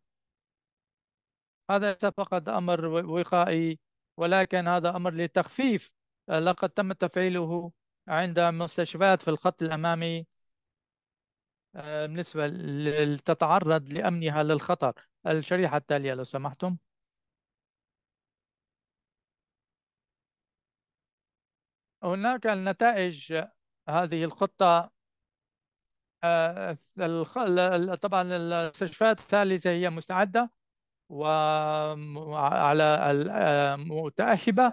هذا فقط أمر وقائي، ولكن هذا أمر لتخفيف لقد تم تفعيله عند مستشفيات في الخط الأمامي بالنسبة لتتعرض لأمنها للخطر. الشريحة التالية لو سمحتم. هناك النتائج هذه الخطة. طبعا المستشفيات الثالثة هي مستعدة وعلى متأهبة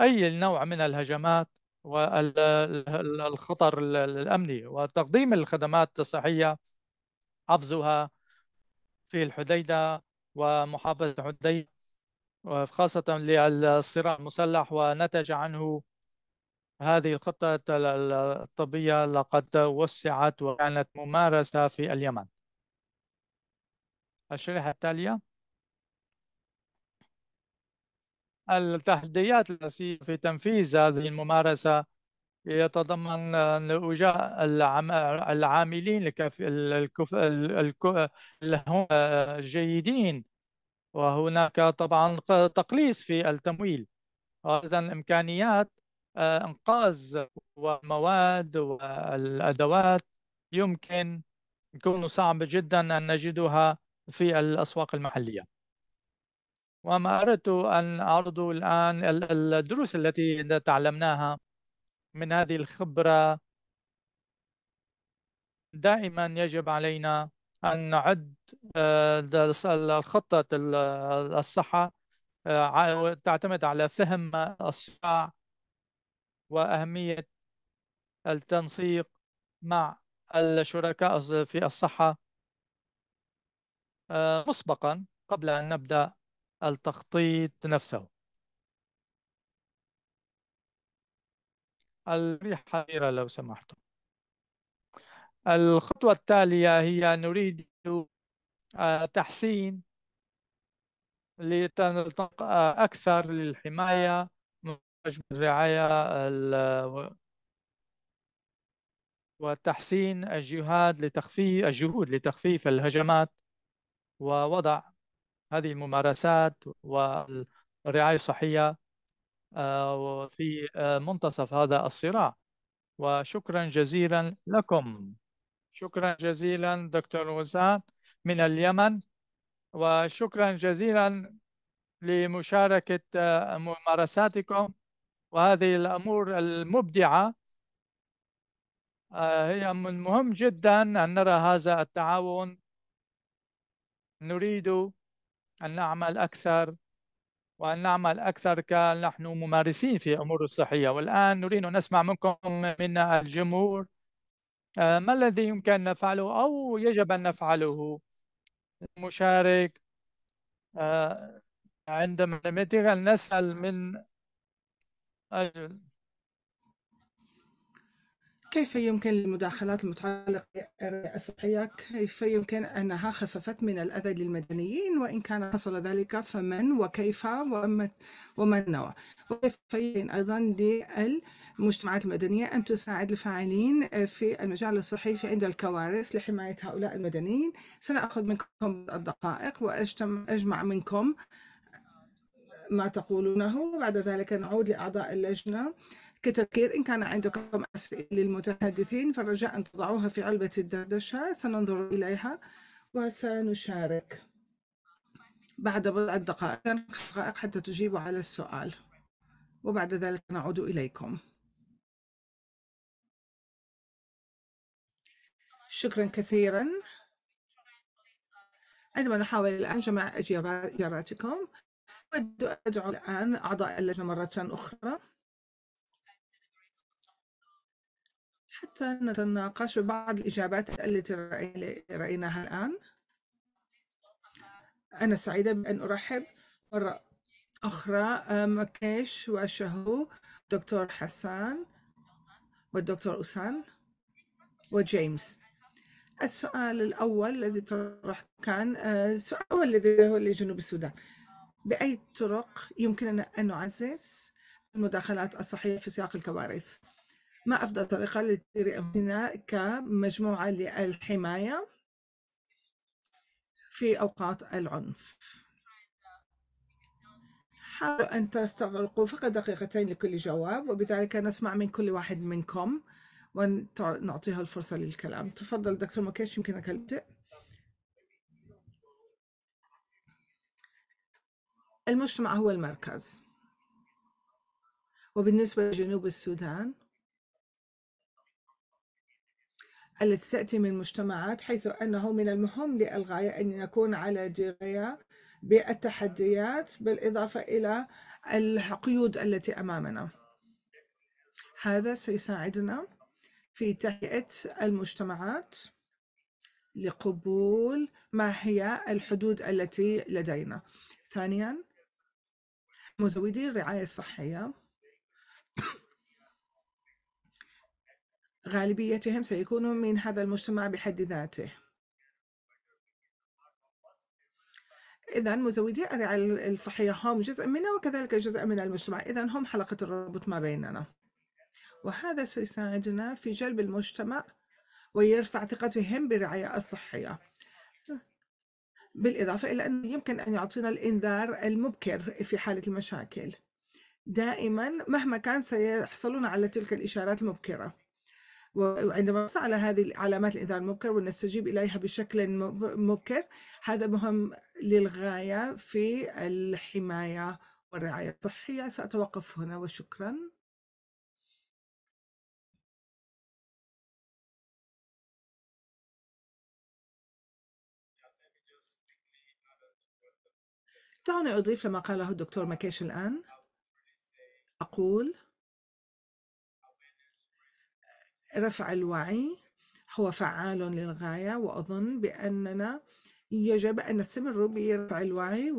أي نوع من الهجمات والخطر الأمني، وتقديم الخدمات الصحية حفظها في الحديدة ومحافظة الحديدة خاصة للصراع المسلح، ونتج عنه هذه الخطة الطبية لقد وسعت وكانت ممارسة في اليمن. الشريحة التالية. التحديات التي في تنفيذ هذه الممارسة يتضمن إوجاء العاملين الجيدين، وهناك طبعا تقليص في التمويل، وأيضا إمكانيات إنقاذ ومواد والأدوات يمكن يكون صعب جدا أن نجدها في الأسواق المحلية. وما أردت أن أعرضه الآن الدروس التي تعلمناها من هذه الخبرة. دائما يجب علينا أن نعد الخطة الصحة تعتمد على فهم الصراع وأهمية التنسيق مع الشركاء في الصحة مسبقا قبل أن نبدأ التخطيط نفسه. الحقيقة لو سمحتم. الخطوة التالية هي نريد تحسين لتنطلق أكثر للحماية من الرعاية وتحسين الجهود لتخفيف الهجمات، ووضع هذه الممارسات والرعاية الصحية في منتصف هذا الصراع. وشكرا جزيلا لكم. شكرا جزيلا دكتور وسام من اليمن، وشكرا جزيلا لمشاركة ممارساتكم وهذه الأمور المبدعة هي من المهم جدا أن نرى هذا التعاون. نريد أن نعمل أكثر وأن نعمل أكثر كنحن ممارسين في أمور الصحية. والآن نريد أن نسمع منكم من الجمهور ما الذي يمكن أن نفعله أو يجب أن نفعله. المشارك عندما نسأل من أجل كيف يمكن للمداخلات المتعلقة بالصحية كيف يمكن أنها خففت من الأذى للمدنيين، وإن كان حصل ذلك فمن وكيف ومن نوى، وكيف يمكن أيضا للمجتمعات المدنية أن تساعد الفاعلين في المجال الصحي عند الكوارث لحماية هؤلاء المدنيين. سنأخذ منكم الدقائق وأجمع منكم ما تقولونه، وبعد ذلك نعود لأعضاء اللجنة كتذكير. إن كان عندكم أسئلة للمتحدثين فالرجاء أن تضعوها في علبة الدردشة، سننظر إليها وسنشارك بعد بضع دقائق حتى تجيبوا على السؤال، وبعد ذلك نعود إليكم. شكرا كثيرا. عندما نحاول الآن جمع إجاباتكم أدعو الآن أعضاء اللجنة مرة أخرى حتى نتناقش ببعض الإجابات التي رأيناها الآن. أنا سعيدة بأن أرحب مرة أخرى مكيش وشهو، دكتور حسان والدكتور أسان وجيمس. السؤال الأول الذي طرح كان السؤال الذي هو لجنوب السودان، بأي طرق يمكننا أن نعزز المداخلات الصحية في سياق الكوارث؟ ما أفضل طريقة لتدير أمرنا كمجموعة للحماية في أوقات العنف؟ حاولوا أن تستغرقوا فقط دقيقتين لكل جواب، وبذلك نسمع من كل واحد منكم ونعطيها الفرصة للكلام. تفضل دكتور مكيش، يمكنك البدء. المجتمع هو المركز، وبالنسبة لجنوب السودان التي تأتي من مجتمعات حيث أنه من المهم للغاية أن نكون على دراية بالتحديات بالإضافة إلى القيود التي أمامنا. هذا سيساعدنا في تهيئة المجتمعات لقبول ما هي الحدود التي لدينا. ثانياً، مزودي الرعاية الصحية غالبيتهم سيكونوا من هذا المجتمع بحد ذاته. إذن مزودي الرعاية الصحية هم جزء منا وكذلك جزء من المجتمع، إذن هم حلقة الرابط ما بيننا، وهذا سيساعدنا في جلب المجتمع ويرفع ثقتهم بالرعاية الصحية، بالإضافة إلى أنه يمكن أن يعطينا الإنذار المبكر في حالة المشاكل. دائما مهما كان سيحصلون على تلك الإشارات المبكرة، وعندما نحصل على هذه العلامات الإنذار المبكر ونستجيب إليها بشكل مبكر، هذا مهم للغاية في الحماية والرعاية الصحية. سأتوقف هنا وشكرا. دعوني أضيف لما قاله الدكتور مكيش الآن. أقول رفع الوعي هو فعال للغاية، وأظن بأننا يجب أن نستمر برفع الوعي،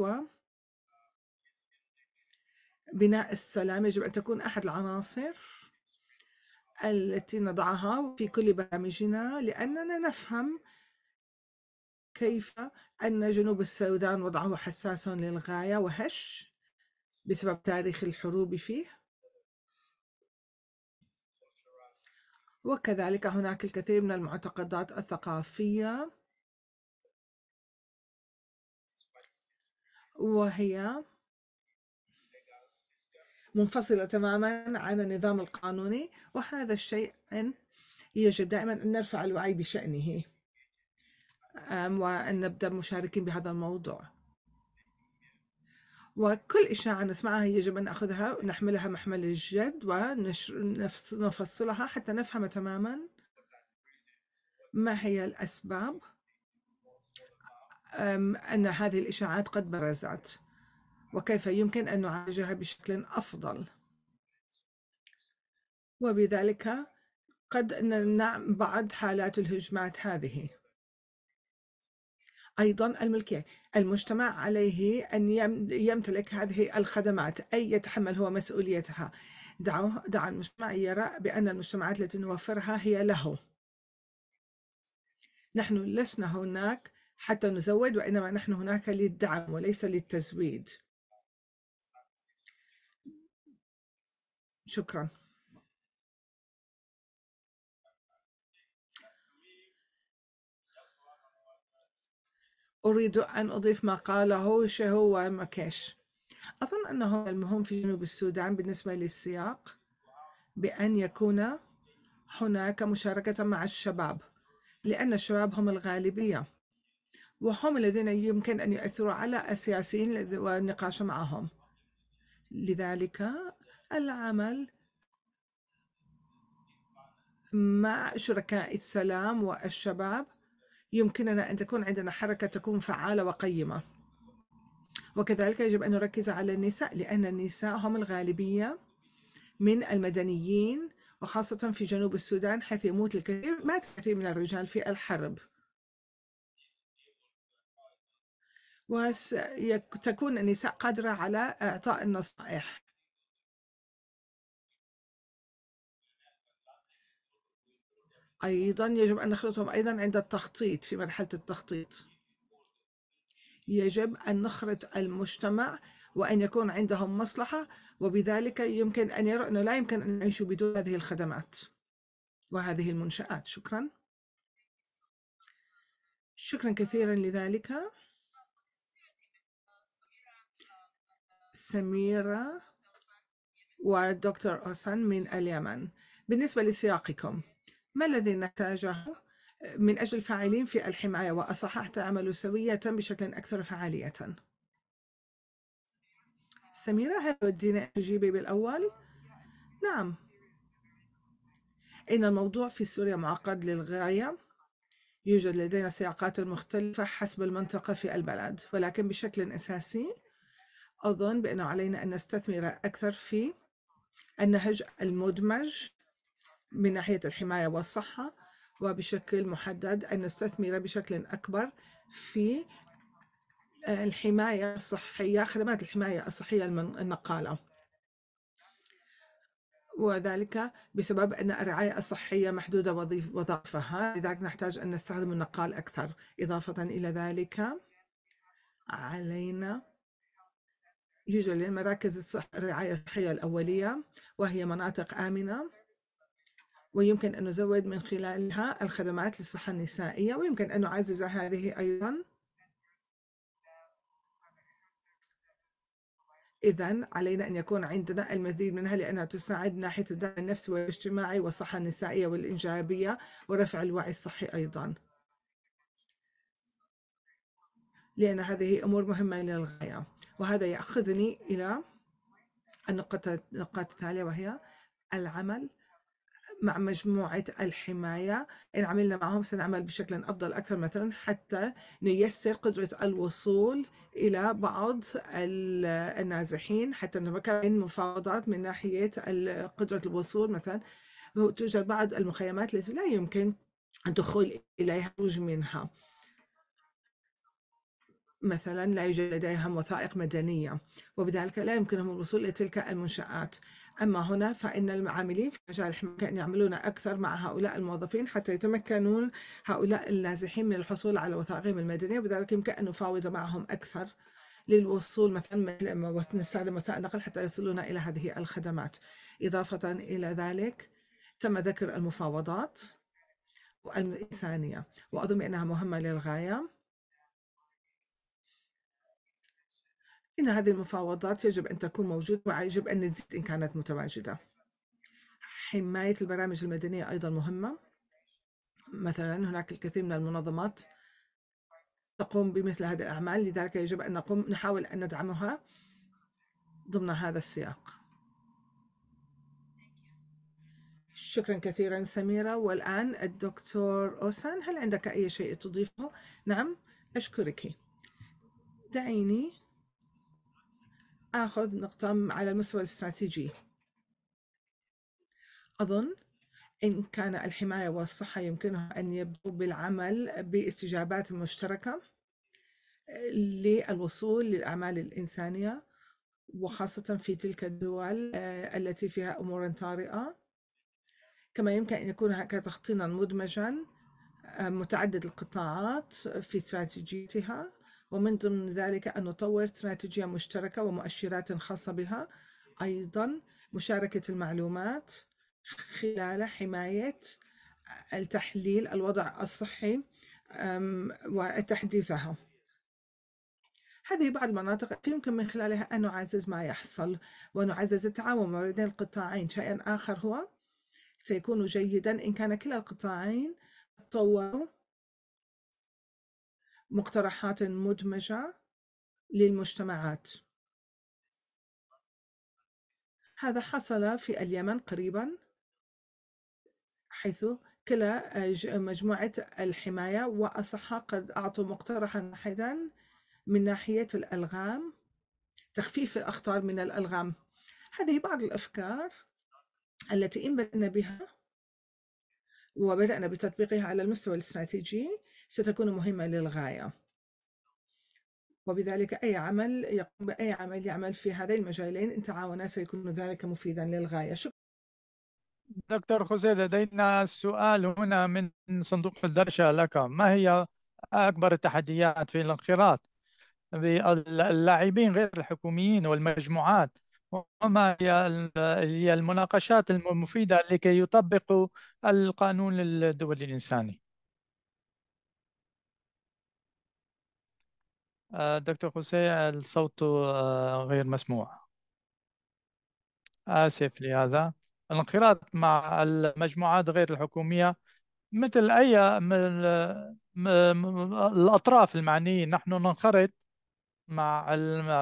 وبناء السلام يجب أن تكون أحد العناصر التي نضعها في كل برامجنا، لأننا نفهم كيف أن جنوب السودان وضعه حساس للغاية وهش بسبب تاريخ الحروب فيه، وكذلك هناك الكثير من المعتقدات الثقافية وهي منفصلة تماما عن النظام القانوني، وهذا الشيء يجب دائما أن نرفع الوعي بشأنه وأن نبدأ مشاركين بهذا الموضوع. وكل إشاعة نسمعها يجب أن نأخذها ونحملها محمل الجد ونفصلها حتى نفهم تماما ما هي الأسباب أن هذه الإشاعات قد برزت، وكيف يمكن أن نعالجها بشكل أفضل، وبذلك قد نمنع بعض حالات الهجمات هذه. أيضا الملكية، المجتمع عليه أن يمتلك هذه الخدمات، أي يتحمل هو مسؤوليتها. دع المجتمع يرى بأن المجتمعات التي نوفرها هي له. نحن لسنا هناك حتى نزود، وإنما نحن هناك للدعم وليس للتزويد. شكرا. أريد أن أضيف ما قاله شهو ومكاش. أظن أنه المهم في جنوب السودان بالنسبة للسياق بأن يكون هناك مشاركة مع الشباب، لأن الشباب هم الغالبية وهم الذين يمكن أن يؤثروا على السياسيين والنقاش معهم. لذلك العمل مع شركاء السلام والشباب يمكننا أن تكون عندنا حركة تكون فعالة وقيمة. وكذلك يجب أن نركز على النساء، لأن النساء هم الغالبية من المدنيين، وخاصة في جنوب السودان حيث يموت الكثير، مات الكثير من الرجال في الحرب. وتكون النساء قادرة على إعطاء النصائح. أيضا يجب أن نخلطهم أيضا عند التخطيط، في مرحلة التخطيط يجب أن نخرط المجتمع وأن يكون عندهم مصلحة، وبذلك يمكن أن يروا أنه لا يمكن أن يعيشوا بدون هذه الخدمات وهذه المنشآت. شكرا. شكرا كثيرا لذلك سميرة والدكتور أوسان من اليمن. بالنسبة لسياقكم، ما الذي نحتاجه من أجل الفاعلين في الحماية وأصحاح تعملوا سوية بشكل أكثر فعالية؟ سميرة، هل تودين أن تجيبي بالأول؟ نعم، إن الموضوع في سوريا معقد للغاية. يوجد لدينا سياقات مختلفة حسب المنطقة في البلد، ولكن بشكل أساسي أظن بأنه علينا أن نستثمر أكثر في النهج المدمج من ناحية الحماية والصحة، وبشكل محدد أن نستثمر بشكل أكبر في الحماية الصحية، خدمات الحماية الصحية النقالة، وذلك بسبب أن الرعاية الصحية محدودة وظائفها، لذلك نحتاج أن نستخدم النقال أكثر. إضافة إلى ذلك علينا يوجد لمراكز الرعاية الصحية الأولية، وهي مناطق آمنة ويمكن أن نزود من خلالها الخدمات للصحة النسائية، ويمكن أن نعزز هذه أيضا. إذن علينا أن يكون عندنا المزيد منها، لأنها تساعد ناحية الدعم النفسي والاجتماعي والصحة النسائية والإنجابية ورفع الوعي الصحي أيضا، لأن هذه أمور مهمة للغاية. وهذا يأخذني إلى النقاط التالية، وهي العمل مع مجموعة الحماية. إن عملنا معهم سنعمل بشكل أفضل أكثر، مثلا حتى نيسر قدرة الوصول إلى بعض النازحين، حتى نمكن مفاوضات من ناحية قدرة الوصول. مثلا توجد بعض المخيمات التي لا يمكن الدخول إليها منها، مثلا لا يوجد لديهم وثائق مدنية، وبذلك لا يمكنهم الوصول إلى تلك المنشآت. أما هنا فإن العاملين في مجال الحماية يعملون أكثر مع هؤلاء الموظفين حتى يتمكنون هؤلاء النازحين من الحصول على وثائقهم المدنية، وبذلك يمكن أن نفاوض معهم أكثر للوصول، مثلا نستخدم وسائل نقل حتى يصلون إلى هذه الخدمات. إضافة إلى ذلك تم ذكر المفاوضات الإنسانية، وأظن أنها مهمة للغاية. إن هذه المفاوضات يجب أن تكون موجودة، ويجب أن نزيد إن كانت متواجدة. حماية البرامج المدنية أيضا مهمة، مثلا هناك الكثير من المنظمات تقوم بمثل هذه الأعمال، لذلك يجب أن نحاول أن ندعمها ضمن هذا السياق. شكرا كثيرا سميرة. والآن الدكتور أوسان، هل عندك أي شيء تضيفه؟ نعم أشكرك. دعيني آخذ نقطة على المستوى الاستراتيجي. أظن إن كان الحماية والصحة يمكنها أن يبدوا بالعمل باستجابات مشتركة للوصول للأعمال الإنسانية، وخاصة في تلك الدول التي فيها أمور طارئة. كما يمكن أن يكون هكذا تخطيطا مدمجا متعدد القطاعات في استراتيجيتها، ومن ضمن ذلك أن نطور استراتيجية مشتركة ومؤشرات خاصة بها. أيضا مشاركة المعلومات خلال حماية التحليل الوضع الصحي وتحديثها. هذه بعض المناطق يمكن من خلالها أن نعزز ما يحصل ونعزز التعاون ما بين القطاعين. شيء آخر هو سيكون جيدا إن كان كلا القطاعين طوروا مقترحات مدمجة للمجتمعات. هذا حصل في اليمن قريبا، حيث كلا مجموعة الحماية والصحة قد أعطوا مقترحا واحدا من ناحية الألغام، تخفيف الأخطار من الألغام. هذه بعض الأفكار التي إن بدأنا بها وبدأنا بتطبيقها على المستوى الاستراتيجي ستكون مهمة للغاية، وبذلك أي عمل يقوم بأي عمل يعمل في هذين المجالين إن تعاونا سيكون ذلك مفيدا للغاية. شكرا. دكتور خوزي، لدينا سؤال هنا من صندوق الدرشة لك. ما هي أكبر التحديات في الانخراط باللاعبين غير الحكوميين والمجموعات، وما هي المناقشات المفيدة لكي يطبقوا القانون الدولي الإنساني؟ دكتور خوسيه، الصوت غير مسموع، آسف لهذا. الانخراط مع المجموعات غير الحكومية مثل أي من الأطراف المعنيين، نحن ننخرط مع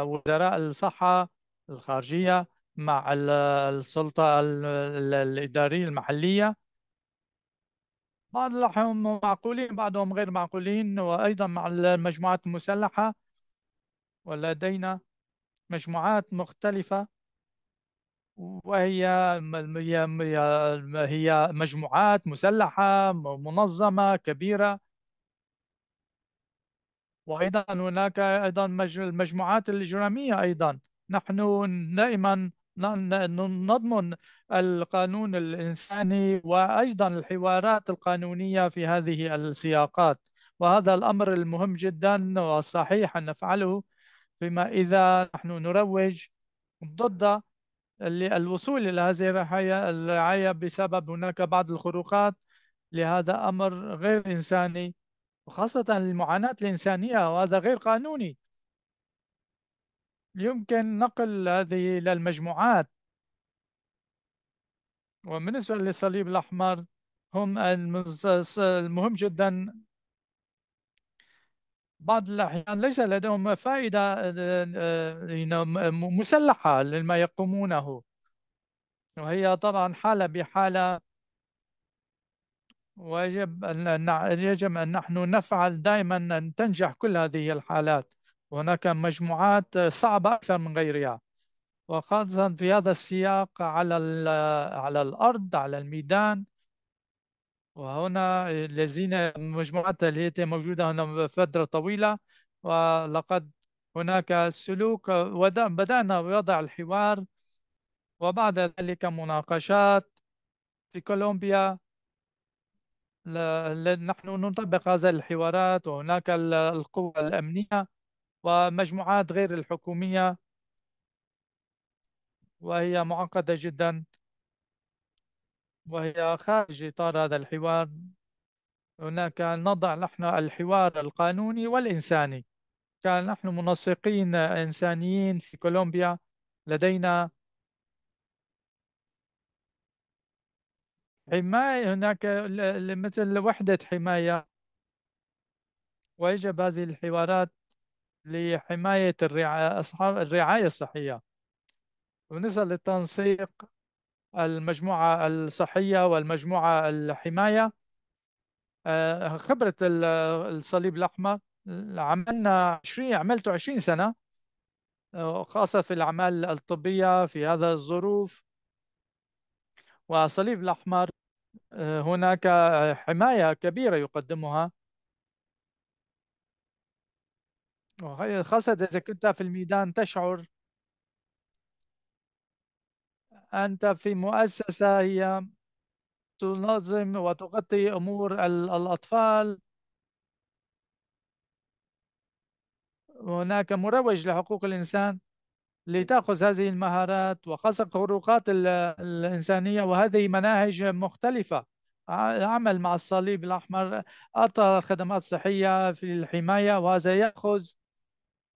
وزراء الصحة، الخارجية، مع السلطة الإدارية المحلية. بعضهم معقولين بعضهم غير معقولين، وأيضا مع المجموعات المسلحة، ولدينا مجموعات مختلفة، وهي مجموعات مسلحة منظمة كبيرة. وأيضا هناك أيضا المجموعات الإجرامية. أيضا نحن دائما نضمن القانون الإنساني وأيضا الحوارات القانونية في هذه السياقات، وهذا الأمر المهم جدا والصحيح أن نفعله، فيما إذا نحن نروج ضد الوصول إلى هذه الرعاية بسبب هناك بعض الخروقات لهذا أمر غير إنساني، وخاصة المعاناة الإنسانية، وهذا غير قانوني. يمكن نقل هذه إلى المجموعات. وبالنسبة للصليب الأحمر هم المهم جدا. بعض الأحيان ليس لديهم فائدة مسلحة لما يقومونه، وهي طبعا حالة بحالة، ويجب أن نحن نفعل دائما أن تنجح كل هذه الحالات. وهناك مجموعات صعبة أكثر من غيرها، وخاصة في هذا السياق على الأرض، على الميدان. وهنا الذين مجموعات التي موجودة هنا فترة طويلة، ولقد هناك سلوك بدأنا بوضع الحوار، وبعد ذلك مناقشات في كولومبيا. نحن نطبق هذه الحوارات، وهناك القوى الأمنية ومجموعات غير الحكومية، وهي معقدة جدا، وهي خارج إطار هذا الحوار. هناك نضع نحن الحوار القانوني والإنساني. كان نحن منسقين إنسانيين في كولومبيا، لدينا حماية، هناك مثل وحدة حماية، ويجب هذه الحوارات لحماية أصحاب الرعاية الصحية. بالنسبة للتنسيق المجموعة الصحية والمجموعة الحماية. خبرة الصليب الأحمر عملته 20 سنة خاصة في الأعمال الطبية في هذا الظروف. والصليب الأحمر هناك حماية كبيرة يقدمها، خاصة إذا كنت في الميدان تشعر أنت في مؤسسة هي تنظم وتغطي أمور الأطفال. هناك مروج لحقوق الإنسان لتأخذ هذه المهارات وخاصة خروقات الإنسانية، وهذه مناهج مختلفة. عمل مع الصليب الأحمر أعطى خدمات صحية في الحماية، وهذا يأخذ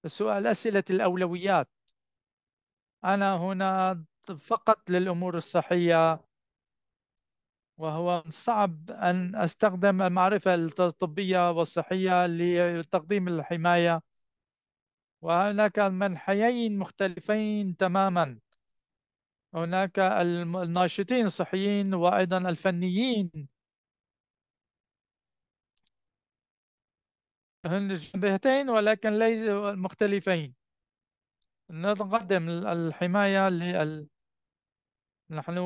سؤال أسئلة الأولويات. أنا هنا فقط للأمور الصحية، وهو صعب أن أستخدم المعرفة الطبية والصحية لتقديم الحماية، وهناك منحيين مختلفين تماما. هناك الناشطين الصحيين وأيضا الفنيين، هن جبهتين ولكن ليس مختلفين. نقدم الحماية نحن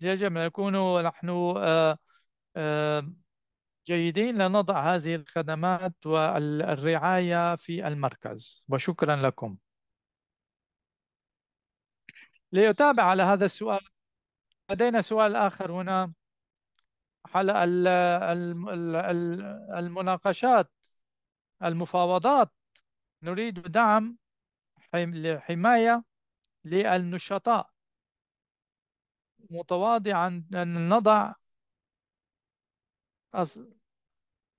يجب أن نكون نحن جيدين لنضع هذه الخدمات والرعاية في المركز. وشكرا لكم. ليتابع على هذا السؤال، لدينا سؤال آخر هنا حول المناقشات المفاوضات. نريد دعم لحماية للنشطاء متواضعا، أن نضع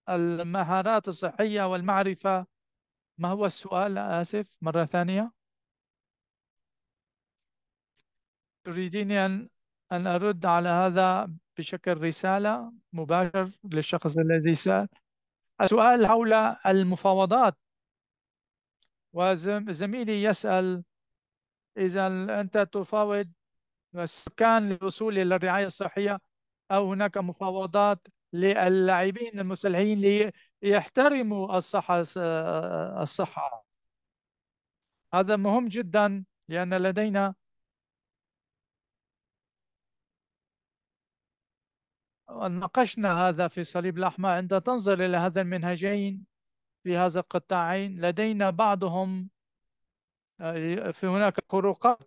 المهارات الصحية والمعرفة. ما هو السؤال؟ آسف مرة ثانية. تريديني أن أرد على هذا بشكل رسالة مباشر للشخص الذي سأل. السؤال حول المفاوضات، وزميلي يسأل إذا أنت تفاوض السكان للوصول إلى الرعاية الصحية، أو هناك مفاوضات للاعبين المسلحين ليحترموا الصحة. هذا مهم جدا، لأن لدينا ناقشنا هذا في الصليب الأحمر. عندما تنظر إلى هذا المنهجين في هذا القطاعين، لدينا بعضهم في هناك خروقات،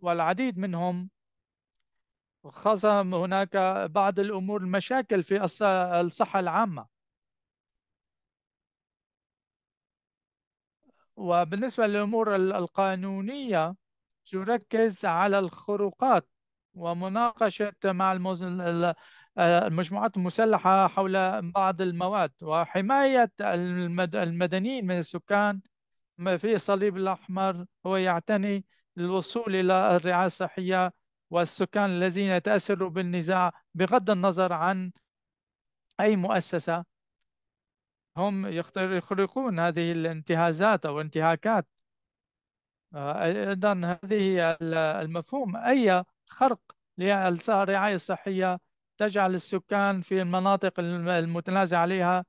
والعديد منهم خاصة هناك بعض الأمور المشاكل في الصحة العامة. وبالنسبة للأمور القانونية تركز على الخروقات ومناقشة مع المجموعات المسلحة حول بعض المواد، وحماية المدنيين من السكان في الصليب الأحمر هو يعتني للوصول إلى الرعاية الصحية والسكان الذين تأثروا بالنزاع بغض النظر عن أي مؤسسة. هم يخرقون هذه الانتهازات أو انتهاكات. إذن هذه المفهوم، أي خرق للرعاية الصحية تجعل السكان في المناطق المتنازع عليها،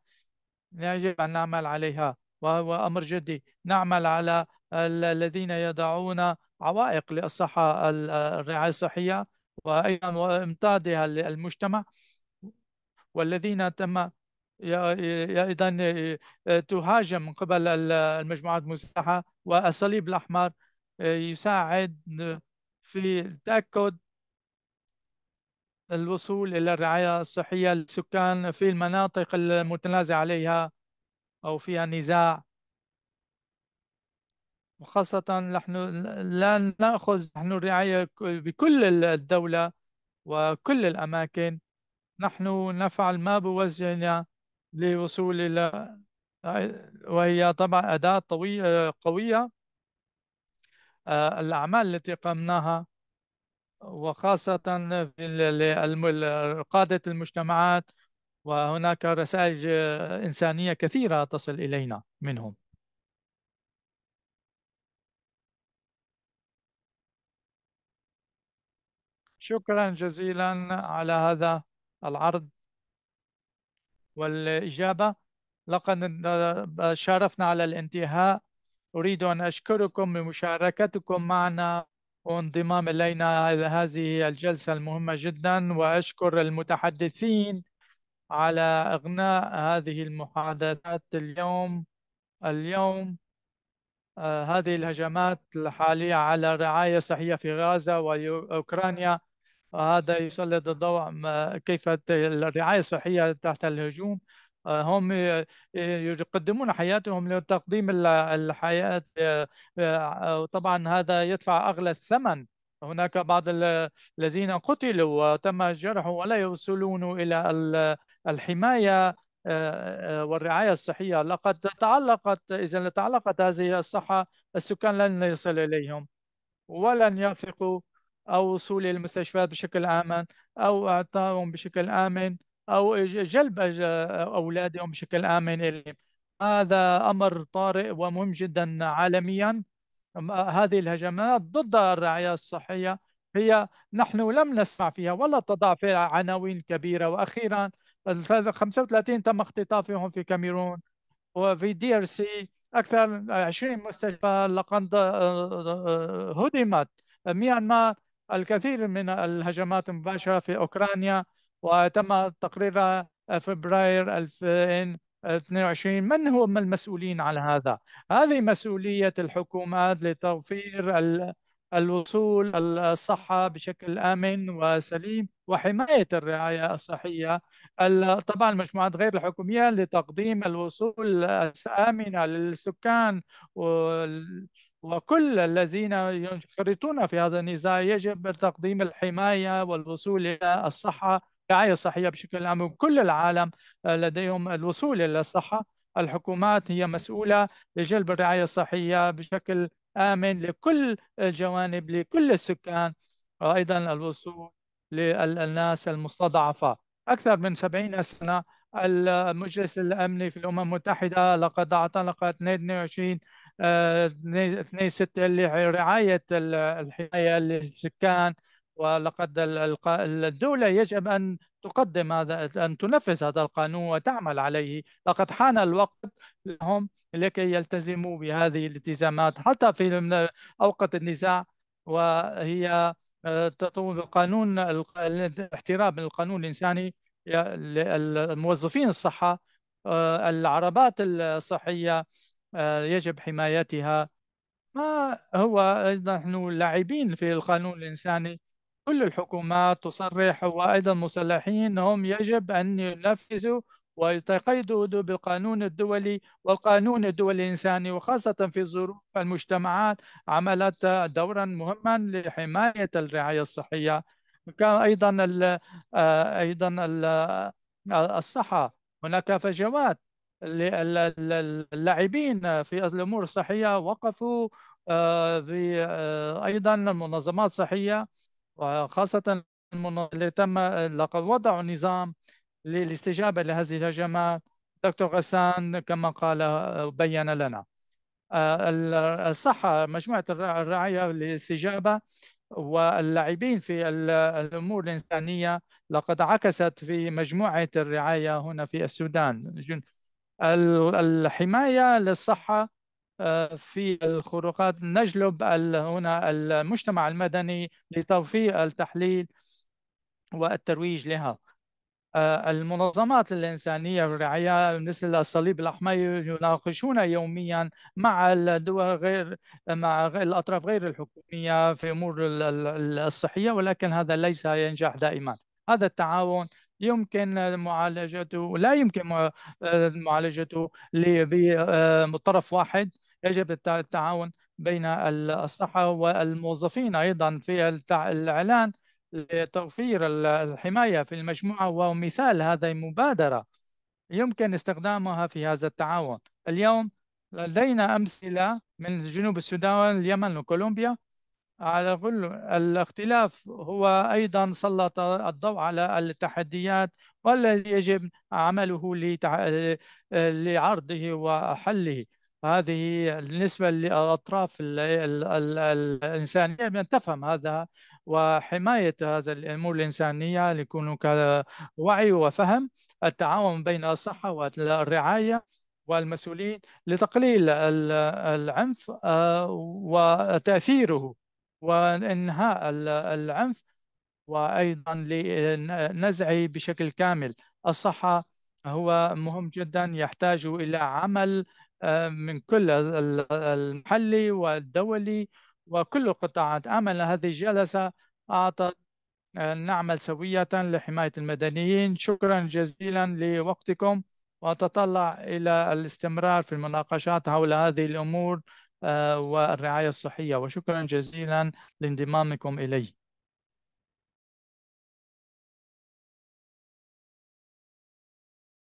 يجب أن نعمل عليها، وهو أمر جدي. نعمل على الذين يضعون عوائق للصحة الرعاية الصحية، وأيضا وإمدادها للمجتمع، والذين تم أيضا تهاجم من قبل المجموعات المسلحة. والصليب الأحمر يساعد في تأكد الوصول إلى الرعاية الصحية للسكان في المناطق المتنازع عليها أو فيها نزاع. وخاصة نحن لا نأخذ الرعاية بكل الدولة وكل الأماكن. نحن نفعل ما بوسعنا للوصول إلى، وهي طبعا أداة قوية. الأعمال التي قمناها، وخاصة في قادة المجتمعات، وهناك رسائل إنسانية كثيرة تصل إلينا منهم. شكرا جزيلا على هذا العرض والإجابة. لقد شارفنا على الانتهاء. أريد أن أشكركم بمشاركتكم معنا وانضمام إلينا إلى هذه الجلسة المهمة جدا، وأشكر المتحدثين على إغناء هذه المحادثات اليوم هذه الهجمات الحالية على رعاية صحية في غزة وأوكرانيا، هذا يسلط الضوء كيف الرعاية الصحية تحت الهجوم. هم يقدمون حياتهم لتقديم الحياة، طبعا هذا يدفع أغلى الثمن. هناك بعض الذين قتلوا وتم جرحهم ولا يوصلون إلى الحماية والرعاية الصحية. لقد تعلقت، إذا تعلقت هذه الصحة، السكان لن يصل إليهم ولن يثقوا أو وصول المستشفيات بشكل آمن أو إعطائهم بشكل آمن أو جلب أولادهم بشكل آمن إليهم. هذا أمر طارئ ومهم جدا عالميا. هذه الهجمات ضد الرعاية الصحية هي نحن لم نسمع فيها ولا تضع فيها عناوين كبيرة. وأخيرا 35 تم اختطافهم في كاميرون، وفي DRC أكثر 20 مستشفى لقد هدمت. ميانمار الكثير من الهجمات مباشرة، في أوكرانيا وتم تقريرها فبراير 2022. من هم المسؤولين على هذا؟ هذه مسؤولية الحكومات لتوفير الوصول الصحة بشكل آمن وسليم وحماية الرعاية الصحية. طبعا المجموعات غير الحكومية لتقديم الوصول الآمنة للسكان، وكل الذين ينخرطون في هذا النزاع يجب تقديم الحماية والوصول إلى الصحة، رعاية صحية بشكل عام. كل العالم لديهم الوصول إلى الصحة. الحكومات هي مسؤولة لجلب الرعاية الصحية بشكل آمن لكل الجوانب، لكل السكان، وأيضا الوصول للناس المستضعفة. أكثر من 70 سنة المجلس الأمني في الأمم المتحدة لقد اعتنق 22/6 لرعاية الحماية للسكان، ولقد الدولة يجب أن تقدم هذا، أن تنفذ هذا القانون وتعمل عليه. لقد حان الوقت لهم لكي يلتزموا بهذه الالتزامات حتى في أوقات النزاع، وهي تطوير القانون، الاحترام للقانون الإنساني للموظفين الصحة. العربات الصحية يجب حمايتها. ما هو نحن لاعبين في القانون الإنساني. كل الحكومات تصرح وأيضا المسلحين هم يجب أن ينفذوا ويتقيدوا بالقانون الدولي والقانون الدولي الإنساني، وخاصة في ظروف المجتمعات عملت دورا مهما لحماية الرعاية الصحية. كان أيضا الصحة، هناك فجوات. اللاعبين في الأمور الصحية وقفوا أيضا المنظمات الصحية، وخاصة اللي تم لقد وضعوا نظام للاستجابة لهذه الهجمات. دكتور غسان كما قال بيّن لنا الصحة، مجموعة الرعاية للاستجابة واللاعبين في الأمور الإنسانية لقد عكست في مجموعة الرعاية هنا في السودان. الحماية للصحة في الخروقات، نجلب هنا المجتمع المدني لتوفير التحليل والترويج لها. المنظمات الإنسانية والرعاية مثل الصليب الأحمر يناقشون يوميا مع الدول مع الأطراف غير الحكومية في أمور الصحية، ولكن هذا ليس ينجح دائما. هذا التعاون يمكن معالجته، لا يمكن معالجته بطرف واحد. يجب التعاون بين الصحة والموظفين أيضا في الإعلان لتوفير الحماية في المجموعة. ومثال هذه مبادرة يمكن استخدامها في هذا التعاون. اليوم لدينا أمثلة من جنوب السودان، اليمن وكولومبيا. على كل الاختلاف هو أيضا سلط الضوء على التحديات والذي يجب عمله لعرضه وحله. هذه بالنسبة للأطراف الإنسانية بأن تفهم هذا وحماية هذا الأمور الإنسانية ليكون كوعي وفهم التعاون بين الصحة والرعاية والمسؤولين لتقليل العنف وتأثيره وإنهاء العنف، وأيضا لنزعه بشكل كامل. الصحة هو مهم جدا، يحتاج إلى عمل من كل المحلي والدولي وكل القطاعات. أمل هذه الجلسة أعطت نعمل سوية لحماية المدنيين. شكرا جزيلا لوقتكم، وأتطلع إلى الاستمرار في المناقشات حول هذه الأمور والرعاية الصحية، وشكرا جزيلا لانضمامكم إلي.